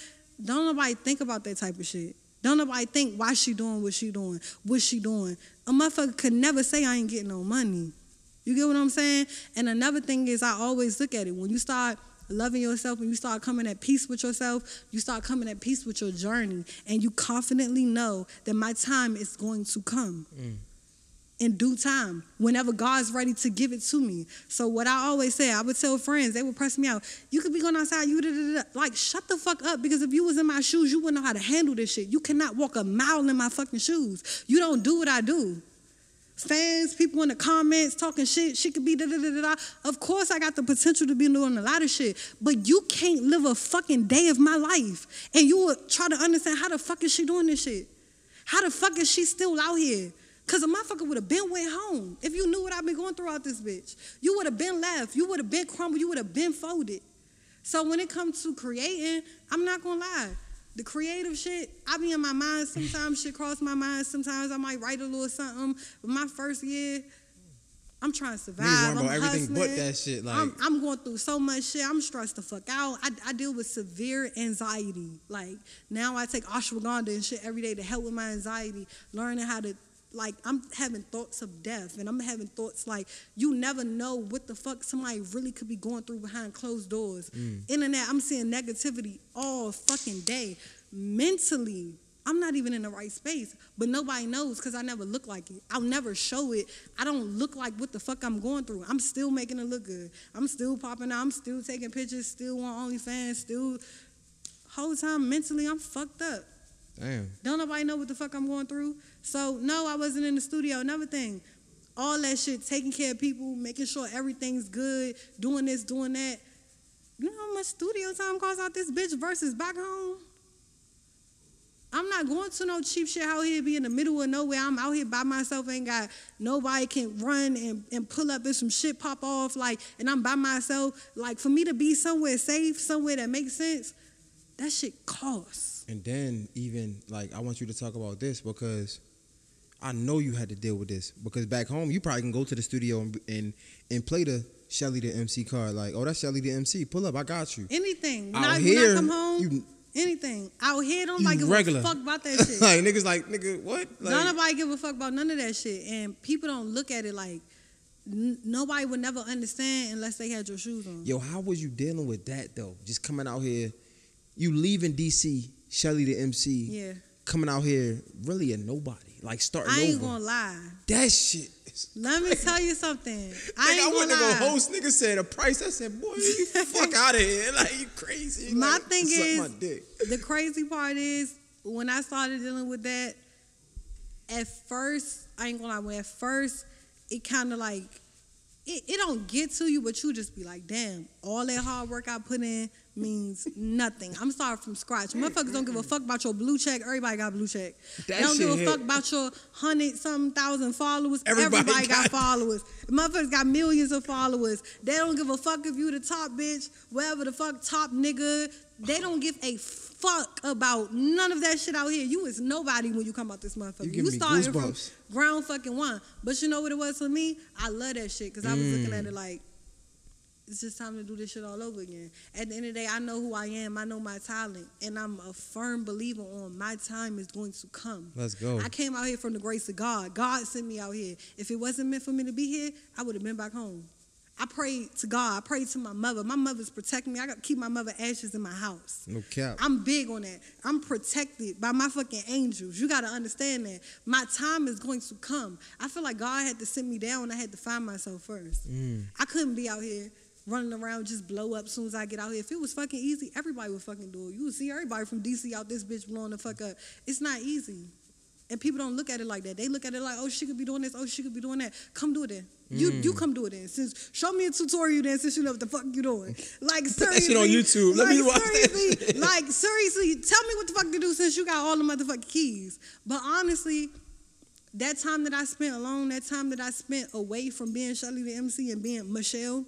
Don't nobody think about that type of shit. Don't nobody think why she doing what she doing, A motherfucker could never say I ain't getting no money. You get what I'm saying? And another thing is, I always look at it. When you start loving yourself, when you start coming at peace with yourself, you start coming at peace with your journey, and you confidently know that my time is going to come in due time, whenever God's ready to give it to me. So what I always say, I would tell friends, they would press me out, you could be going outside, like, shut the fuck up, because if you was in my shoes, you wouldn't know how to handle this shit. You cannot walk a mile in my fucking shoes. You don't do what I do. fans, people in the comments talking shit, she could be da-da-da-da-da. Of course I got the potential to be doing a lot of shit, but you can't live a fucking day of my life. And you will try to understand how the fuck is she doing this shit? How the fuck is she still out here? Because a motherfucker would have been went home if you knew what I've been going through out this bitch. You would have been left. You would have been crumbled. You would have been folded. So when it comes to creating, I'm not going to lie. The creative shit, I be in my mind. Sometimes shit cross my mind. Sometimes I might write a little something. But my first year, I'm trying to survive. I'm hustling. Everything but that shit. Like, I'm going through so much shit. I'm stressed the fuck out. I deal with severe anxiety. Like, now I take ashwagandha and shit every day to help with my anxiety. Learning how to, like, I'm having thoughts of death. And I'm having thoughts like, you never know what the fuck somebody really could be going through behind closed doors. Internet, I'm seeing negativity all fucking day. Mentally, I'm not even in the right space, but nobody knows because I never look like it. I'll never show it. I don't look like what the fuck I'm going through. I'm still making it look good. I'm still popping out. I'm still taking pictures, still on OnlyFans, still. Whole time, mentally, I'm fucked up. Damn. Don't nobody know what the fuck I'm going through. So, no, I wasn't in the studio. Another thing, all that shit, taking care of people, making sure everything's good, doing this, doing that. You know how much studio time costs out this bitch versus back home? I'm not going to no cheap shit out here, be in the middle of nowhere. I'm out here by myself, ain't got nobody can run and pull up and some shit pop off, like, and I'm by myself. Like, for me to be somewhere safe, somewhere that makes sense, that shit costs. And then even, like, I want you to talk about this because I know you had to deal with this. Because back home, you probably can go to the studio and play the Chelly the MC card. Like, oh, that's Chelly the MC. Pull up, I got you. Anything. When I come home. Anything. Out here, don't like give a fuck about that shit. Like, niggas like, nigga, what? Like, don't nobody give a fuck about none of that shit. And people don't look at it like, nobody would never understand unless they had your shoes on. Yo, how was you dealing with that, though? Just coming out here, you leaving D.C., Chelly the MC. Yeah. Coming out here, really a nobody. Like, starting over. I ain't gonna lie. That shit. Let me tell you something. I wanted to go host. Nigga said a price. I said, boy, you fuck out of here. Like, you crazy. My thing is, my dick. The crazy part is, when I started dealing with that, at first, I ain't gonna lie, at first, it kind of like, it don't get to you, but you just be like, damn, all that hard work I put in means nothing. I'm starting from scratch. Motherfuckers don't give a fuck about your blue check. Everybody got blue check. They don't give a fuck about your 100-something thousand followers. Everybody got followers. Motherfuckers got millions of followers. They don't give a fuck if you the top bitch, whatever the fuck, top nigga. They don't give a fuck about none of that shit out here. You is nobody when you come out this motherfucker. You started from ground fucking one. But you know what it was for me? I love that shit because I was looking at it like, it's just time to do this shit all over again. At the end of the day, I know who I am. I know my talent. And I'm a firm believer on my time is going to come. Let's go. I came out here from the grace of God. God sent me out here. If it wasn't meant for me to be here, I would have been back home. I prayed to God. I prayed to my mother. My mother's protecting me. I got to keep my mother's ashes in my house. No cap. I'm big on that. I'm protected by my fucking angels. You got to understand that. My time is going to come. I feel like God had to sit me down. I had to find myself first. I couldn't be out here running around, just blow up as soon as I get out here. If it was fucking easy, everybody would fucking do it. You would see everybody from D.C. out this bitch blowing the fuck up. It's not easy. And people don't look at it like that. They look at it like, oh, she could be doing this. Oh, she could be doing that. Come do it then. You come do it then. Show me a tutorial then since you know what the fuck you doing. Like, seriously. That shit on YouTube. Let me watch that. Like, seriously, tell me what the fuck to do since you got all the motherfucking keys. But honestly, that time that I spent alone, that time that I spent away from being Chelly the MC and being Michelle,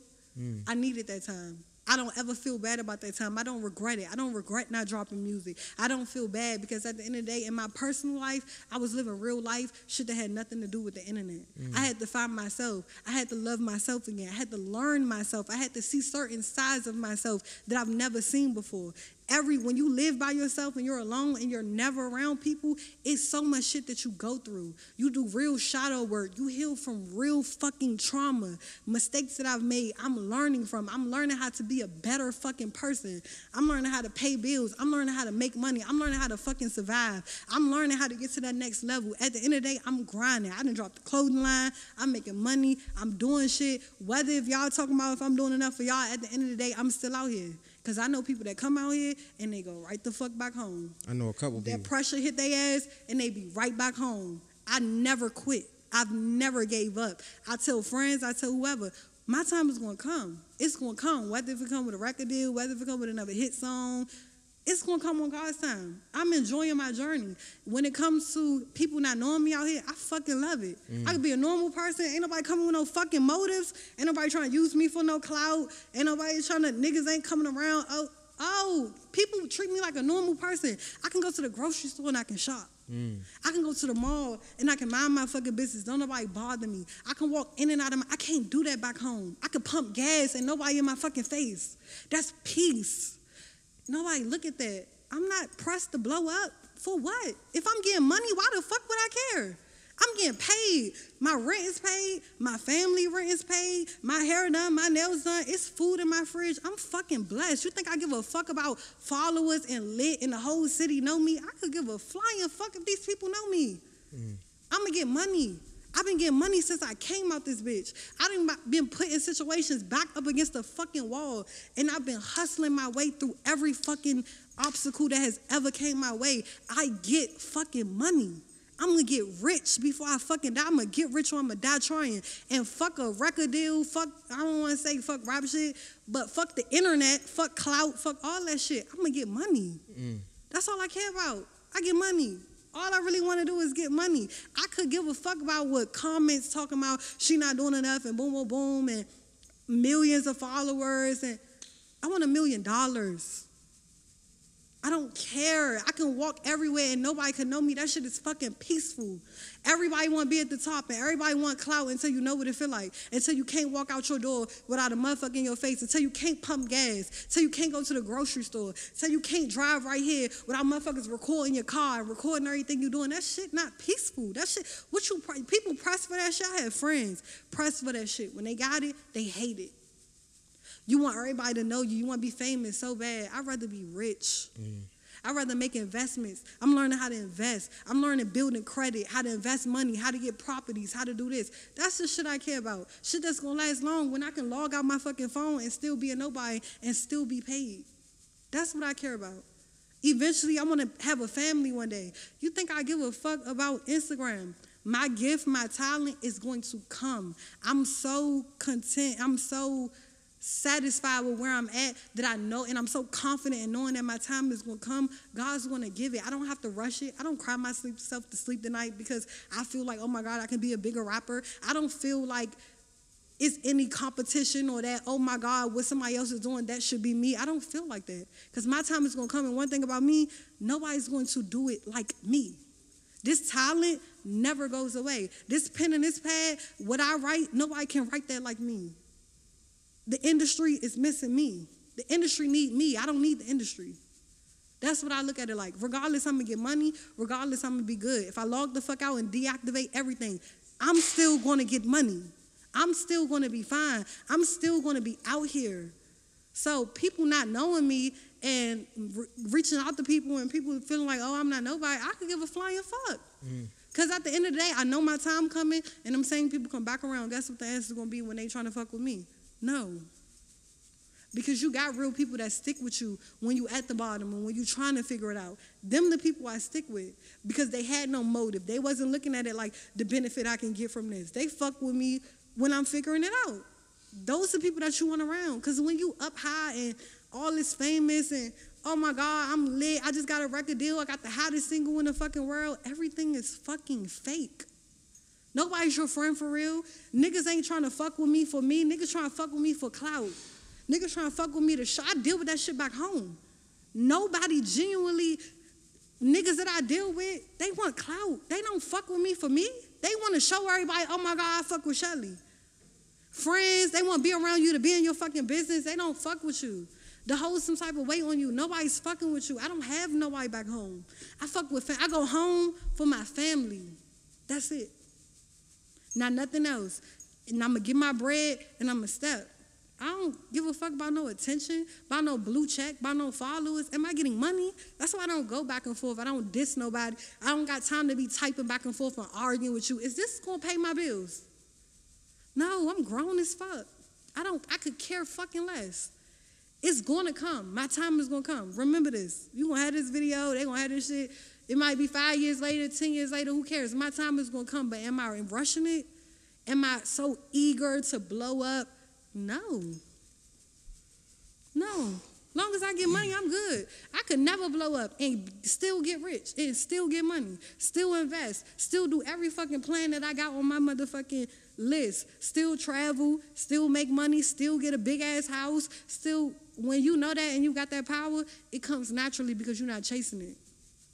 I needed that time. I don't ever feel bad about that time. I don't regret it. I don't regret not dropping music. I don't feel bad because at the end of the day, in my personal life, I was living real life shit that had nothing to do with the internet. I had to find myself. I had to love myself again. I had to learn myself. I had to see certain sides of myself that I've never seen before. When you live by yourself and you're alone and you're never around people, it's so much shit that you go through. You do real shadow work. You heal from real fucking trauma. Mistakes that I've made, I'm learning from. I'm learning how to be a better fucking person. I'm learning how to pay bills. I'm learning how to make money. I'm learning how to fucking survive. I'm learning how to get to that next level. At the end of the day, I'm grinding. I done dropped the clothing line. I'm making money. I'm doing shit. Whether if y'all talking about if I'm doing enough for y'all, at the end of the day, I'm still out here. Because I know people that come out here and they go right the fuck back home. I know a couple people. That pressure hit their ass and they be right back home. I never quit. I've never gave up. I tell friends, I tell whoever, my time is going to come. It's going to come. Whether if it come with a record deal, whether if it come with another hit song, it's going to come on God's time. I'm enjoying my journey. When it comes to people not knowing me out here, I fucking love it. I could be a normal person. Ain't nobody coming with no fucking motives. Ain't nobody trying to use me for no clout. Ain't nobody trying to, niggas ain't coming around. Oh, people treat me like a normal person. I can go to the grocery store and I can shop. I can go to the mall and I can mind my fucking business. Don't nobody bother me. I can walk in and out of my... I can't do that back home. I can pump gas and nobody in my fucking face. That's peace. Nobody look at that. I'm not pressed to blow up. For what? If I'm getting money, why the fuck would I care? I'm getting paid. My rent is paid. My family rent is paid. My hair done. My nails done. It's food in my fridge. I'm fucking blessed. You think I give a fuck about followers and lit and the whole city know me? I could give a flying fuck if these people know me. I'm going to get money. I've been getting money since I came out this bitch. I've been put in situations back up against the fucking wall, and I've been hustling my way through every fucking obstacle that has ever came my way. I get fucking money. I'm going to get rich before I fucking die. I'm going to get rich or I'm going to die trying. And fuck a record deal. Fuck, I don't want to say fuck rap shit, but fuck the internet, fuck clout, fuck all that shit. I'm going to get money. That's all I care about. I get money. All I really want to do is get money. I could give a fuck about what comments talking about she not doing enough and boom, boom, boom, and millions of followers. And I want $1 million. I don't care. I can walk everywhere and nobody can know me. That shit is fucking peaceful. Everybody want to be at the top and everybody want clout until you know what it feel like, until you can't walk out your door without a motherfucker in your face, until you can't pump gas, until you can't go to the grocery store, until you can't drive right here without motherfuckers recording your car and recording everything you're doing. That shit not peaceful. That shit, what you, people press for that shit. I had friends press for that shit. When they got it, they hate it. You want everybody to know you. You want to be famous so bad. I'd rather be rich. I'd rather make investments. I'm learning how to invest. I'm learning building credit, how to invest money, how to get properties, how to do this. That's the shit I care about. Shit that's going to last long when I can log out my fucking phone and still be a nobody and still be paid. That's what I care about. Eventually, I want to have a family one day. You think I give a fuck about Instagram? My gift, my talent is going to come. I'm so content. I'm so satisfied with where I'm at that I know, and I'm so confident in knowing that my time is going to come. God's going to give it. I don't have to rush it. I don't cry myself to sleep tonight because I feel like, oh my God, I can be a bigger rapper. I don't feel like it's any competition or that, oh my God, what somebody else is doing, that should be me. I don't feel like that because my time is going to come. And one thing about me, nobody's going to do it like me. This talent never goes away. This pen and this pad, what I write, nobody can write that like me. The industry is missing me. The industry need me. I don't need the industry. That's what I look at it like. Regardless, I'm going to get money. Regardless, I'm going to be good. If I log the fuck out and deactivate everything, I'm still going to get money. I'm still going to be fine. I'm still going to be out here. So people not knowing me and reaching out to people and people feeling like, oh, I'm not nobody, I could give a flying fuck. Because at the end of the day, I know my time coming, and I'm saying people come back around. Guess what the answer is going to be when they trying to fuck with me? No, because you got real people that stick with you when you at the bottom and when you trying to figure it out. Them the people I stick with because they had no motive. They wasn't looking at it like the benefit I can get from this. They fuck with me when I'm figuring it out. Those are people that you want around because when you up high and all is famous and oh my God, I'm lit, I just got a record deal, I got the hottest single in the fucking world, everything is fucking fake. Nobody's your friend for real. Niggas ain't trying to fuck with me for me. Niggas trying to fuck with me for clout. Niggas trying to fuck with me to I deal with that shit back home. Nobody genuinely, niggas that I deal with, they want clout. They don't fuck with me for me. They want to show everybody, oh my God, I fuck with Chelly. Friends, they want to be around you to be in your fucking business. They don't fuck with you. To hold some type of weight on you. Nobody's fucking with you. I don't have nobody back home. I fuck with, I go home for my family. That's it. Not nothing else. And I'm going to get my bread and I'm going to step. I don't give a fuck about no attention, about no blue check, about no followers. Am I getting money? That's why I don't go back and forth. I don't diss nobody. I don't got time to be typing back and forth and arguing with you. Is this going to pay my bills? No, I'm grown as fuck. I could care fucking less. It's going to come. My time is going to come. Remember this. You going to have this video. They going to have this shit. It might be 5 years later, 10 years later, who cares? My time is going to come, but am I rushing it? Am I so eager to blow up? No. Long as I get money, I'm good. I could never blow up and still get rich and still get money, still invest, still do every fucking plan that I got on my motherfucking list, still travel, still make money, still get a big-ass house, still, when you know that and you got that power, it comes naturally because you're not chasing it.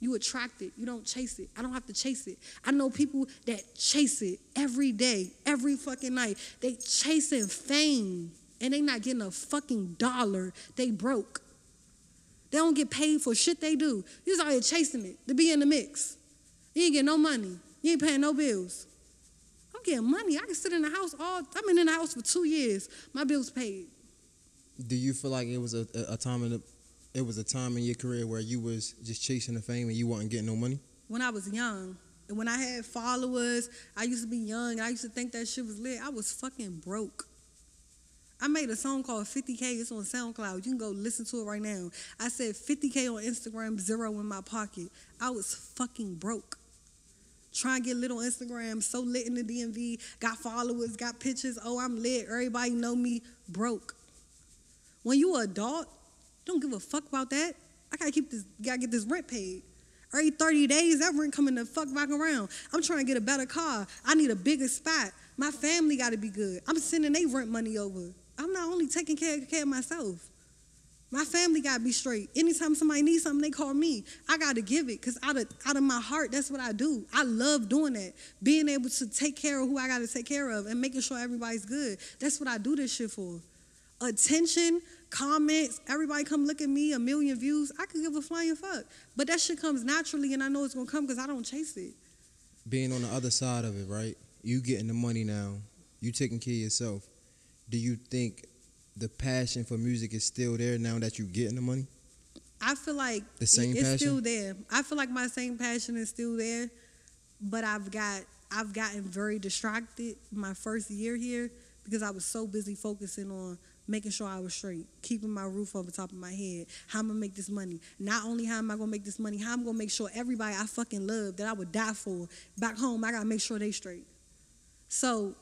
You attract it. You don't chase it. I don't have to chase it. I know people that chase it every day, every fucking night. They chasing fame. And they not getting a fucking dollar. They broke. They don't get paid for shit they do. You just out here chasing it to be in the mix. You ain't getting no money. You ain't paying no bills. I'm getting money. I can sit in the house I've been in the house for 2 years. My bills paid. Do you feel like it was a time in your career where you was just chasing the fame and you wasn't getting no money? When I was young. And when I had followers, I used to be young. I used to think that shit was lit. I was fucking broke. I made a song called 50K. It's on SoundCloud. You can go listen to it right now. I said 50K on Instagram, zero in my pocket. I was fucking broke. Trying to get lit on Instagram, so lit in the DMV, got followers, got pictures. Oh, I'm lit. Everybody know me. Broke. When you an adult, don't give a fuck about that. I gotta get this rent paid. Every 30 days, that rent coming the fuck back around. I'm trying to get a better car. I need a bigger spot. My family gotta be good. I'm sending they rent money over. I'm not only taking care of myself. My family got to be straight. Anytime somebody needs something, they call me. I got to give it because out of my heart, that's what I do. I love doing that, being able to take care of who I got to take care of and making sure everybody's good. That's what I do this shit for. Attention, comments, everybody come look at me, 1 million views. I could give a flying fuck. But that shit comes naturally, and I know it's going to come because I don't chase it. Being on the other side of it, right? You getting the money now. You taking care of yourself. Do you think the passion for music is still there now that you're getting the money? I feel like the same it's passion? Still there. I feel like my same passion is still there, but I've gotten very distracted my first year here because I was so busy focusing on making sure I was straight, keeping my roof over the top of my head, how I'm going to make this money. Not only how am I going to make this money, how I'm going to make sure everybody I fucking love that I would die for back home, I got to make sure they straight. So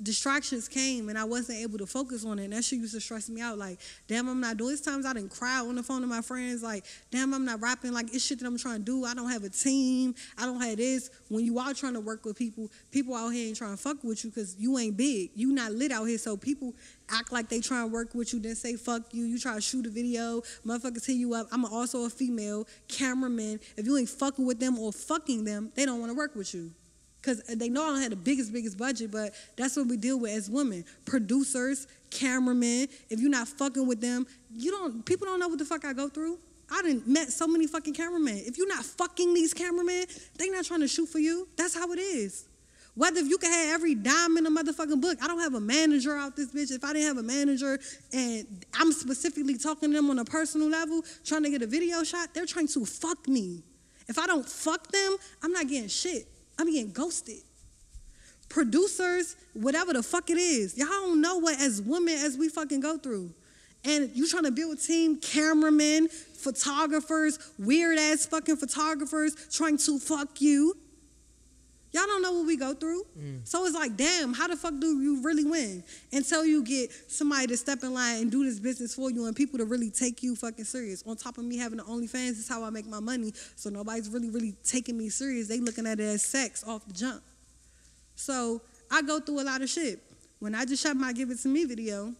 distractions came and I wasn't able to focus on it, and that shit used to stress me out. Like, damn, I'm not doing this. Times I didn't cry on the phone to my friends. Like, damn, I'm not rapping. Like, it's shit that I'm trying to do. I don't have a team. I don't have this. When you are trying to work with people, people out here ain't trying to fuck with you because you ain't big. You not lit out here. So people act like they trying to work with you, then say fuck you. You try to shoot a video, motherfuckers hit you up. I'm also a female cameraman. If you ain't fucking with them or fucking them, they don't want to work with you. Because they know I don't have the biggest budget, but that's what we deal with as women. Producers, cameramen, if you're not fucking with them, people don't know what the fuck I go through. I done met so many fucking cameramen. If you're not fucking these cameramen, they not trying to shoot for you. That's how it is. Whether if you could have every dime in a motherfucking book. I don't have a manager out this bitch. If I didn't have a manager and I'm specifically talking to them on a personal level, trying to get a video shot, they're trying to fuck me. If I don't fuck them, I'm not getting shit. I'm getting ghosted. Producers, whatever the fuck it is, y'all don't know what as women as we fucking go through. And you trying to build a team, cameramen, photographers, weird-ass fucking photographers trying to fuck you. Y'all don't know what we go through. So it's like, damn, how the fuck do you really win? Until you get somebody to step in line and do this business for you and people to really take you fucking serious. On top of me having the OnlyFans, this is how I make my money. So nobody's really, really taking me serious. They looking at it as sex off the jump. So I go through a lot of shit. When I just shot my Give It To Me video,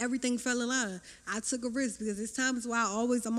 everything fell in line. I took a risk because it's times where I'm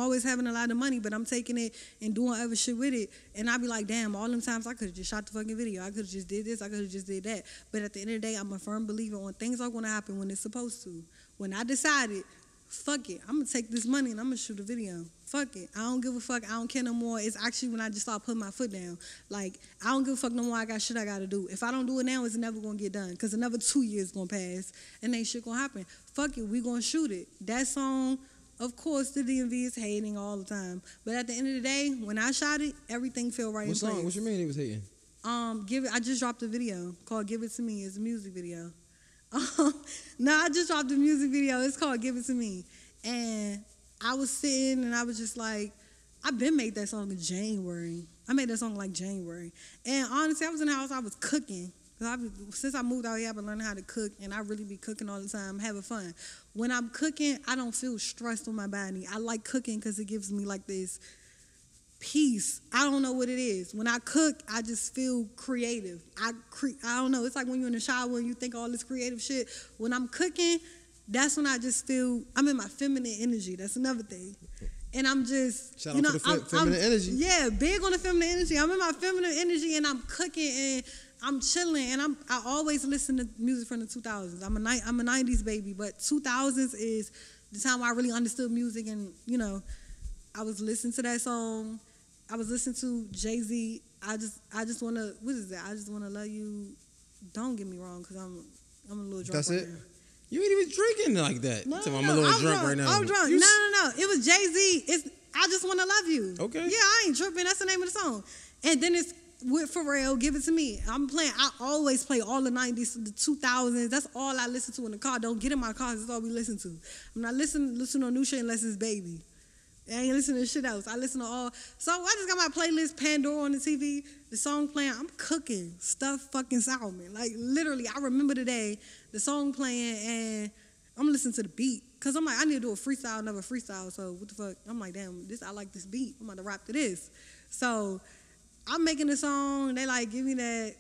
always having a lot of money, but I'm taking it and doing other shit with it. And I be like, damn, all them times I could have just shot the fucking video. I could have just did this. I could have just did that. But at the end of the day, I'm a firm believer on things are going to happen when it's supposed to. When I decided, fuck it, I'm going to take this money and I'm going to shoot a video. Fuck it. I don't give a fuck. I don't care no more. It's actually when I just started putting my foot down. Like, I don't give a fuck no more. I got shit I got to do. If I don't do it now, it's never going to get done because another 2 years going to pass and ain't shit going to happen. Fuck it. We going to shoot it. That song, of course, the DMV is hating all the time. But at the end of the day, when I shot it, everything fell right in place. What song? What you mean it was hating? I just dropped a video called Give It To Me. It's a music video. I just dropped a music video. It's called Give It To Me. And I was sitting and I was just like, I've been made that song in January. I made that song like January. And honestly, I was in the house, I was cooking. Since I moved out here, I've been learning how to cook, and I really be cooking all the time, having fun. When I'm cooking, I don't feel stressed on my body. I like cooking because it gives me like this peace. I don't know what it is. When I cook, I just feel creative. I don't know. It's like when you're in the shower and you think all this creative shit. When I'm cooking, that's when I just feel I'm in my feminine energy. That's another thing. And I'm just, shout you know, out to the feminine energy. Yeah, big on the feminine energy. I'm in my feminine energy, and I'm cooking, and I'm chilling, and I always listen to music from the 2000s. I'm a 90s baby, but 2000s is the time I really understood music, and you know, I was listening to that song. I was listening to Jay Z. I just wanna, what is that? I just wanna love you. Don't get me wrong, cause I'm a little drunk. That's right it. Now. You ain't even drinking like that. No, so I'm a little drunk right now. I'm drunk. No. It was Jay Z. It's I just wanna love you. Okay. Yeah, I ain't tripping. That's the name of the song. And then it's with Pharrell, Give It To Me. I always play all the 90s, the 2000s. That's all I listen to in the car. Don't get in my car. That's all we listen to. I'm not listening to new shit unless it's baby. I ain't listening to shit else. I listen to all. So I just got my playlist, Pandora on the TV, the song playing. I'm cooking stuff fucking Solomon. Like, literally, I remember today, the song playing, and I'm listening to the beat. Because I'm like, I need to do a freestyle, never freestyle. So what the fuck? I'm like, damn, I like this beat. I'm about to rap to this. So I'm making a song, they like give me that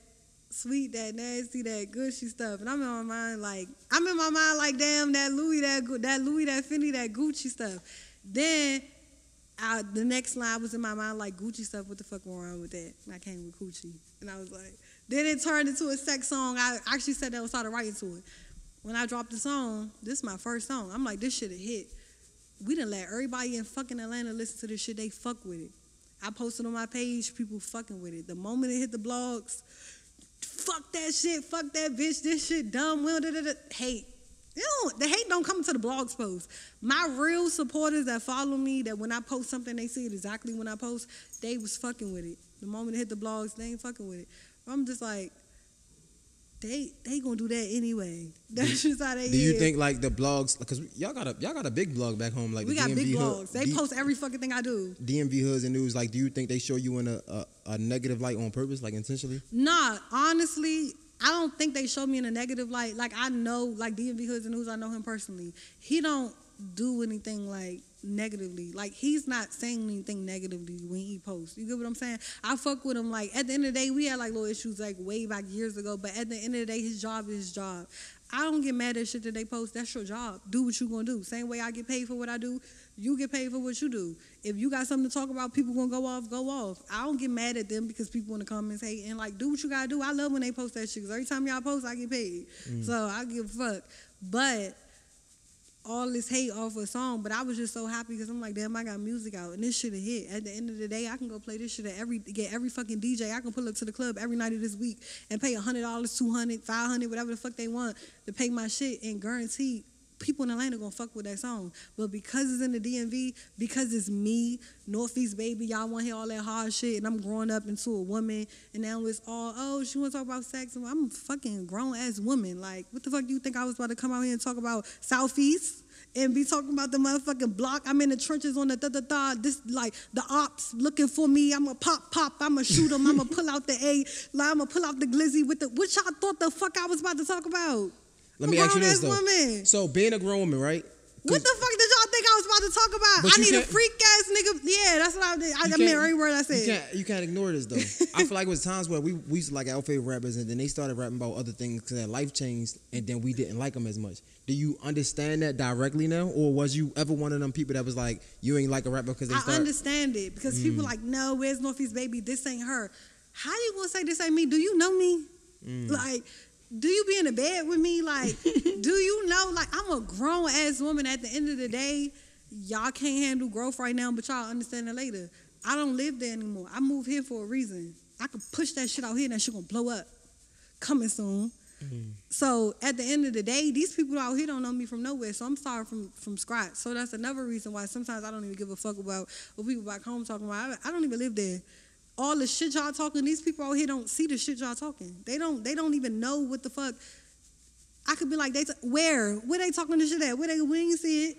sweet, that nasty, that gushy stuff, and I'm in my mind like, damn, that Louis, that Fendi, that Gucci stuff. Then the next line was in my mind like Gucci stuff. What the fuck went wrong with that? And I came with Gucci, and I was like, then it turned into a sex song. I actually said that and started writing to it. When I dropped the song, this is my first song. I'm like, this shit a hit. We done let everybody in fucking Atlanta listen to this shit. They fuck with it. I posted on my page, people fucking with it. The moment it hit the blogs, fuck that shit, fuck that bitch, this shit dumb, hate. The hate don't come to the blogs post. My real supporters that follow me, that when I post something, they see it exactly when I post, they was fucking with it. The moment it hit the blogs, they ain't fucking with it. I'm just like, they gonna do that anyway. That's just how they do. You think like the blogs, because y'all got a big blog back home, like we got DMV big blogs. They post every fucking thing I do. DMV Hoods and News. Like, do you think they show you in a negative light on purpose, like intentionally? Nah, honestly, I don't think they show me in a negative light. Like, I know, like DMV Hoods and News, I know him personally. He don't do anything like negatively. Like, he's not saying anything negatively when he posts. You get what I'm saying? I fuck with him. Like, at the end of the day, we had like little issues like way back years ago, but at the end of the day, his job is his job. I don't get mad at shit that they post. That's your job. Do what you gonna do. Same way I get paid for what I do, you get paid for what you do. If you got something to talk about, people gonna go off. I don't get mad at them because people in the comments hate, and like, do what you gotta do. I love when they post that shit, because every time y'all post, I get paid. So I give a fuck. But all this hate off a song, but I was just so happy because I'm like, damn, I got music out and this shit a hit. At the end of the day, I can go play this shit get every fucking DJ. I can pull up to the club every night of this week and pay $100, $200, $500, whatever the fuck they want to pay my shit, and guaranteed people in Atlanta gonna fuck with that song. But because it's in the DMV, because it's me, Northeast baby, y'all wanna hear all that hard shit, and I'm growing up into a woman, and now it's all, oh, she wanna talk about sex, and I'm a fucking grown-ass woman. Like, what the fuck do you think I was about to come out here and talk about Southeast and be talking about the motherfucking block? I'm in the trenches on the this, like, the ops looking for me. I'm a pop, I'm a shoot them, I'm a pull out the A, like, I'm a pull out the glizzy with the, what y'all thought the fuck I was about to talk about? Let me ask you this, though. Woman. So, being a grown woman, right? What the fuck did y'all think I was about to talk about? I need a freak-ass nigga. Yeah, that's what I did. I meant every word I said. You can't ignore this, though. I feel like it was times where we used to like our favorite rappers, and then they started rapping about other things because their life changed, and then we didn't like them as much. Do you understand that directly now? Or was you ever one of them people that was like, you ain't like a rapper because they started? I understand it, because people like, no, where's Northeast baby? This ain't her. How you gonna say this ain't me? Do you know me? Like, do you be in the bed with me? Like, do you know? Like, I'm a grown-ass woman. At the end of the day, y'all can't handle growth right now, but y'all understand it later. I don't live there anymore. I moved here for a reason. I could push that shit out here, and that shit gonna blow up. Coming soon. So, at the end of the day, these people out here don't know me from nowhere, so I'm starting from scratch. So, that's another reason why sometimes I don't even give a fuck about what people back home talking about. I don't even live there. All the shit y'all talking, these people out here don't see the shit y'all talking. They don't even know what the fuck. I could be like, where they talking this shit at? Where they ain't see it?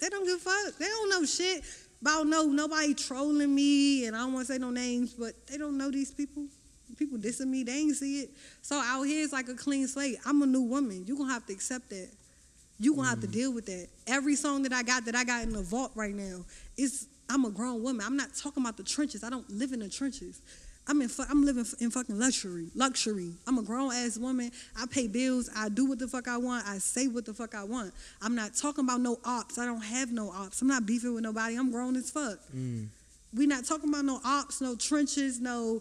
They don't give a fuck. They don't know shit. But I don't know, nobody trolling me, and I don't want to say no names, but they don't know these people. People dissing me, they ain't see it. So out here, it's like a clean slate. I'm a new woman. You're going to have to accept that. You're going to have to deal with that. Every song that I got in the vault right now, it's, I'm a grown woman. I'm not talking about the trenches. I don't live in the trenches. I'm living in fucking luxury. I'm a grown-ass woman. I pay bills. I do what the fuck I want. I say what the fuck I want. I'm not talking about no ops. I don't have no ops. I'm not beefing with nobody. I'm grown as fuck. We not talking about no ops, no trenches, no,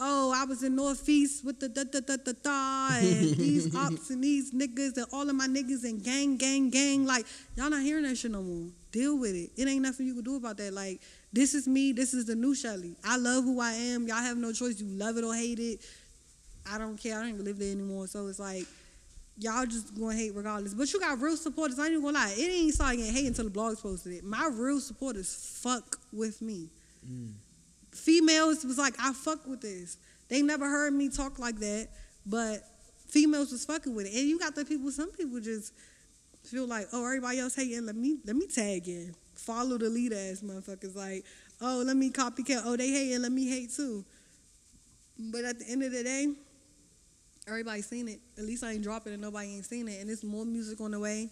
oh, I was in Northeast with the da-da-da-da-da and these ops and these niggas and all of my niggas and gang. Like, y'all not hearing that shit no more. Deal with it. It ain't nothing you can do about that. Like, this is me. This is the new Chelly. I love who I am. Y'all have no choice. You love it or hate it. I don't care. I don't even live there anymore. So it's like, y'all just going to hate regardless. But you got real supporters. I ain't even going to lie. It ain't started getting hate until the blogs posted it. My real supporters fuck with me. Females was like, I fuck with this. They never heard me talk like that, but females was fucking with it. And you got the people, some people just feel like, oh, everybody else hating, let me tag in. Follow the lead ass motherfuckers. Like, oh, let me copycat. Oh, they hating, let me hate too. But at the end of the day, everybody seen it. At least I ain't dropping and nobody ain't seen it. And there's more music on the way.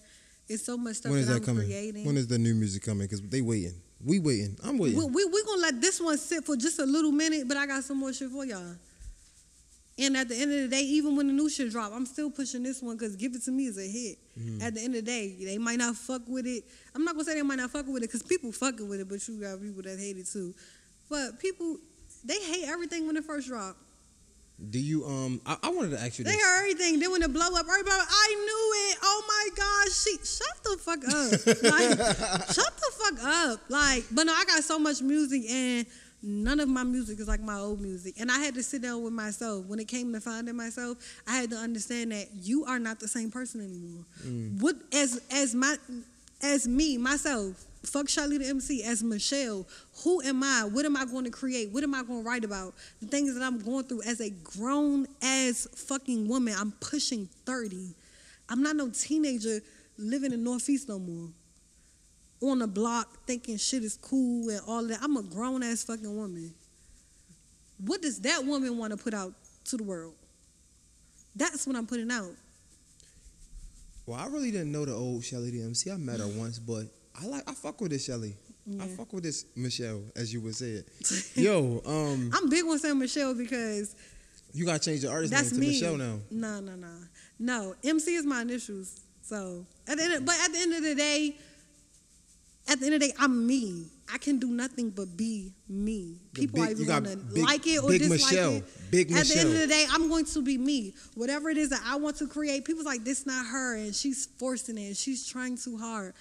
It's so much stuff that I'm creating. When is the new music coming? Because they waiting. We waiting. I'm waiting. We're going to let this one sit for just a little minute, but I got some more shit for y'all. And at the end of the day, even when the new shit drop, I'm still pushing this one because Give It To Me is a hit. At the end of the day, they might not fuck with it. I'm not going to say they might not fuck with it because people fucking with it, but you got people that hate it too. But people, they hate everything when it first dropped. Do you, I wanted to ask you this. They heard everything. Then when it blow up, everybody, I knew it. Oh my gosh, shut the fuck up. Like, shut the fuck up. Like, but no, I got so much music and none of my music is like my old music. And I had to sit down with myself. When it came to finding myself, I had to understand that you are not the same person anymore. What, as me, myself, fuck Chelly the MC, as Michelle, who am I? What am I going to create? What am I going to write about? The things that I'm going through as a grown-ass fucking woman. I'm pushing 30. I'm not no teenager living in Northeast no more. On the block thinking shit is cool and all that. I'm a grown-ass fucking woman. What does that woman want to put out to the world? That's what I'm putting out. Well, I really didn't know the old Chelly the MC. I met her once, but I fuck with this Chelly. Yeah. I fuck with this Michelle, as you would say it. Yo, I'm big on saying Michelle because you gotta change the artist name to me. Michelle now. No. MC is my initials. So, at the end of the day, I'm me. I can do nothing but be me. People are either gonna like it or dislike it. Big Michelle. At the end of the day, I'm going to be me. Whatever it is that I want to create, people's like, this not her, and she's forcing it, and she's trying too hard.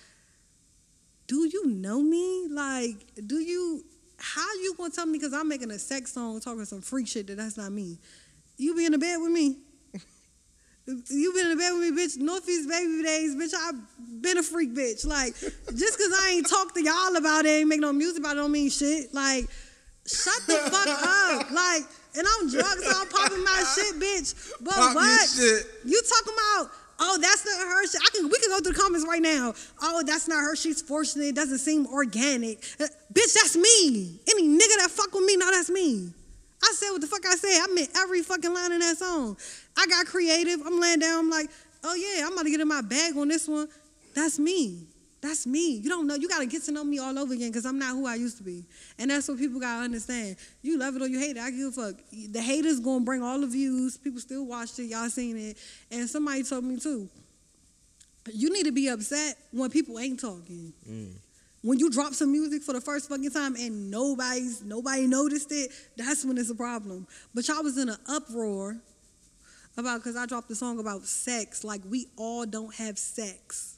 Do you know me? Like, how you gonna tell me because I'm making a sex song talking some freak shit that's not me? You be in the bed with me. You been in the bed with me, bitch. Northeast baby days, bitch. I been a freak, bitch. Like, just because I ain't talk to y'all about it, ain't make no music about it, don't mean shit. Like, shut the fuck up. Like, and I'm drunk, so I'm popping my shit, bitch. But pop what? Shit. You talking about, oh, that's not her shit. We can go through the comments right now. Oh, that's not her. She's forcing it. It doesn't seem organic. Bitch, that's me. Any nigga that fuck with me, no, that's me. I said what the fuck I said. I meant every fucking line in that song. I got creative. I'm laying down. I'm like, oh, yeah, I'm about to get in my bag on this one. That's me. That's me. You don't know. You got to get to know me all over again because I'm not who I used to be. And that's what people got to understand. You love it or you hate it. I give a fuck. The haters going to bring all the views. People still watched it. Y'all seen it. And somebody told me, too, you need to be upset when people ain't talking. When you drop some music for the first fucking time and nobody noticed it, that's when it's a problem. But y'all was in an uproar about, because I dropped a song about sex, like we all don't have sex.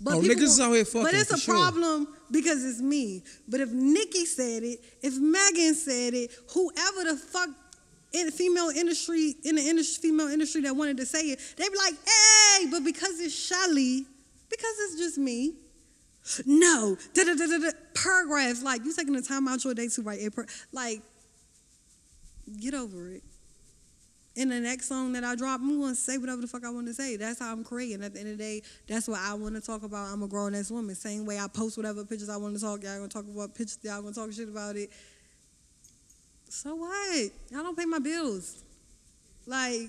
But niggas is out here fucking. But it's a problem because it's me. But if Nikki said it, if Megan said it, whoever the fuck female industry that wanted to say it, they'd be like, hey, but because it's Chelly, because it's just me, no, paragraphs, like, you taking the time out your day to write a like, get over it. in the next song that I drop, I'm going to say whatever the fuck I want to say. That's how I'm creating. At the end of the day, that's what I want to talk about. I'm a grown-ass woman. Same way I post whatever pictures I want to talk. Y'all going to talk about pictures. Y'all going to talk shit about it. So what? Y'all don't pay my bills. Like,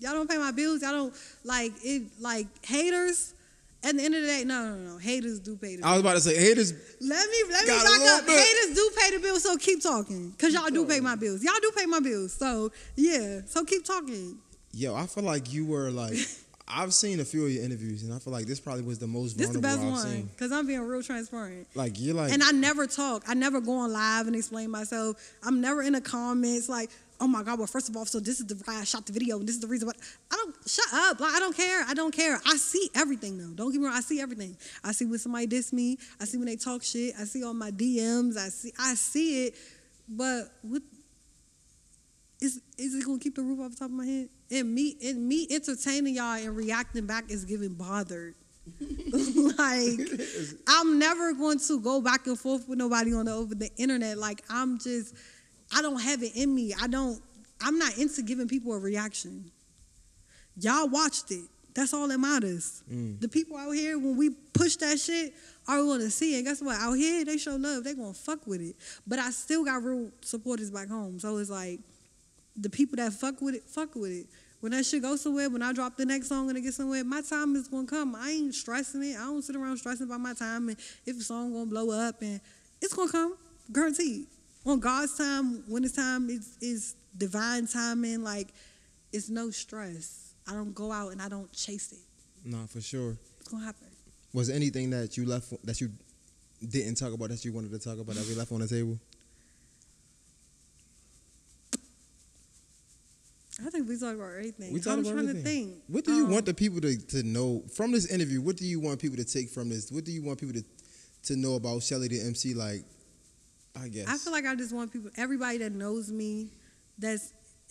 y'all don't pay my bills. Y'all don't, like, it. Like, haters, at the end of the day, no. Haters do pay the bill. I was about to say, haters. Let me back up. Bit. Haters do pay the bill, so keep talking. Because y'all do pay my bills. Y'all do pay my bills. So, yeah. So, keep talking. Yo, I feel like you were, like, I've seen a few of your interviews, and I feel like this probably was the most vulnerable I've seen. This the best one, because I'm being real transparent. Like, you're like. And I never talk. I never go on live and explain myself. I'm never in the comments, like, oh my God, well, first of all, so this is the why I shot the video, and this is the reason why. I don't, shut up. Like, I don't care. I see everything, though. Don't get me wrong. I see everything. I see when somebody diss me. I see when they talk shit. I see all my DMs. I see it. But what is it going to keep the roof off the top of my head? And me entertaining y'all and reacting back is giving bothered. Like, I'm never going to go back and forth with nobody over the internet. Like, I'm just... I don't have it in me. I'm not into giving people a reaction. Y'all watched it. That's all that matters. Mm. The people out here, when we push that shit, are going to see it. Guess what? Out here, they show love. They going to fuck with it. But I still got real supporters back home. So it's like, the people that fuck with it. When that shit goes somewhere, when I drop the next song and it gets somewhere, my time is going to come. I ain't stressing it. I don't sit around stressing about my time and if the song going to blow up. And it's going to come. Guaranteed. On God's time, when it's time, it's divine timing. Like, it's no stress. I don't go out and I don't chase it. Nah, for sure. It's gonna happen. Was there anything that you left that you didn't talk about that you wanted to talk about that we left on the table? I think we talked about everything. I'm trying to think. What do you want the people to know from this interview? What do you want people to take from this? What do you want people to know about Chelly the MC? Like, I guess. I feel like I just want people, everybody that knows me, I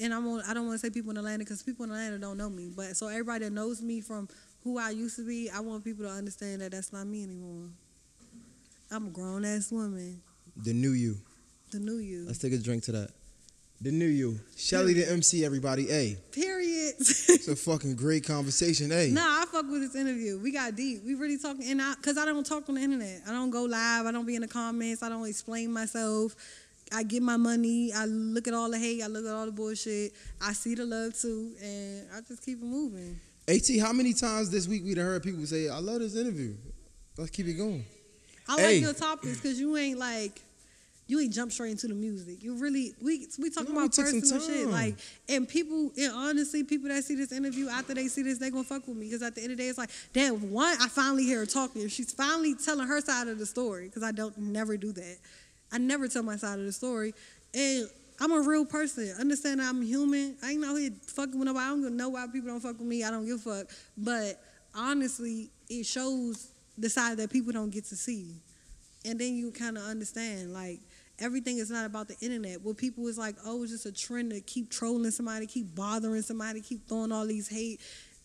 don't want to say people in Atlanta because people in Atlanta don't know me, but so everybody that knows me from who I used to be, I want people to understand that that's not me anymore. I'm a grown ass woman. The new you. The new you. Let's take a drink to that. The new you. Chelly the MC, everybody. Hey. Period. It's a fucking great conversation. Hey. Nah, I fuck with this interview. We got deep. We really talking. And because I don't talk on the internet. I don't go live. I don't be in the comments. I don't explain myself. I get my money. I look at all the hate. I look at all the bullshit. I see the love too. And I just keep it moving. AT, how many times this week we done heard people say, I love this interview. Let's keep it going. I like your topics because you ain't like... You ain't jump straight into the music. You really, we talking about personal shit. Like, and people, and honestly, people that see this interview, after they see this, they gonna fuck with me. Because at the end of the day, it's like, damn, one, I finally hear her talking. She's finally telling her side of the story. Because I don't never do that. I never tell my side of the story. And I'm a real person. Understand that I'm human. I ain't out here fucking with nobody. I don't know why people don't fuck with me. I don't give a fuck. But honestly, it shows the side that people don't get to see. And then you kind of understand, like, everything is not about the internet. What people is like, oh, it's just a trend to keep trolling somebody, keep bothering somebody, keep throwing all these hate.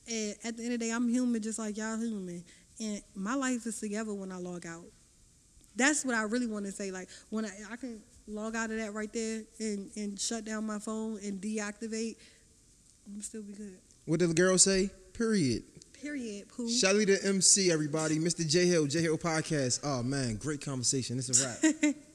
And at the end of the day, I'm human just like y'all human. And my life is together when I log out. That's what I really want to say. Like, when I can log out of that right there and shut down my phone and deactivate, I'm still be good. What did the girl say? Period. Period, poo. Chelly the MC, everybody. Mr. J. Hill, J. Hill Podcast. Oh, man, great conversation. It's a wrap.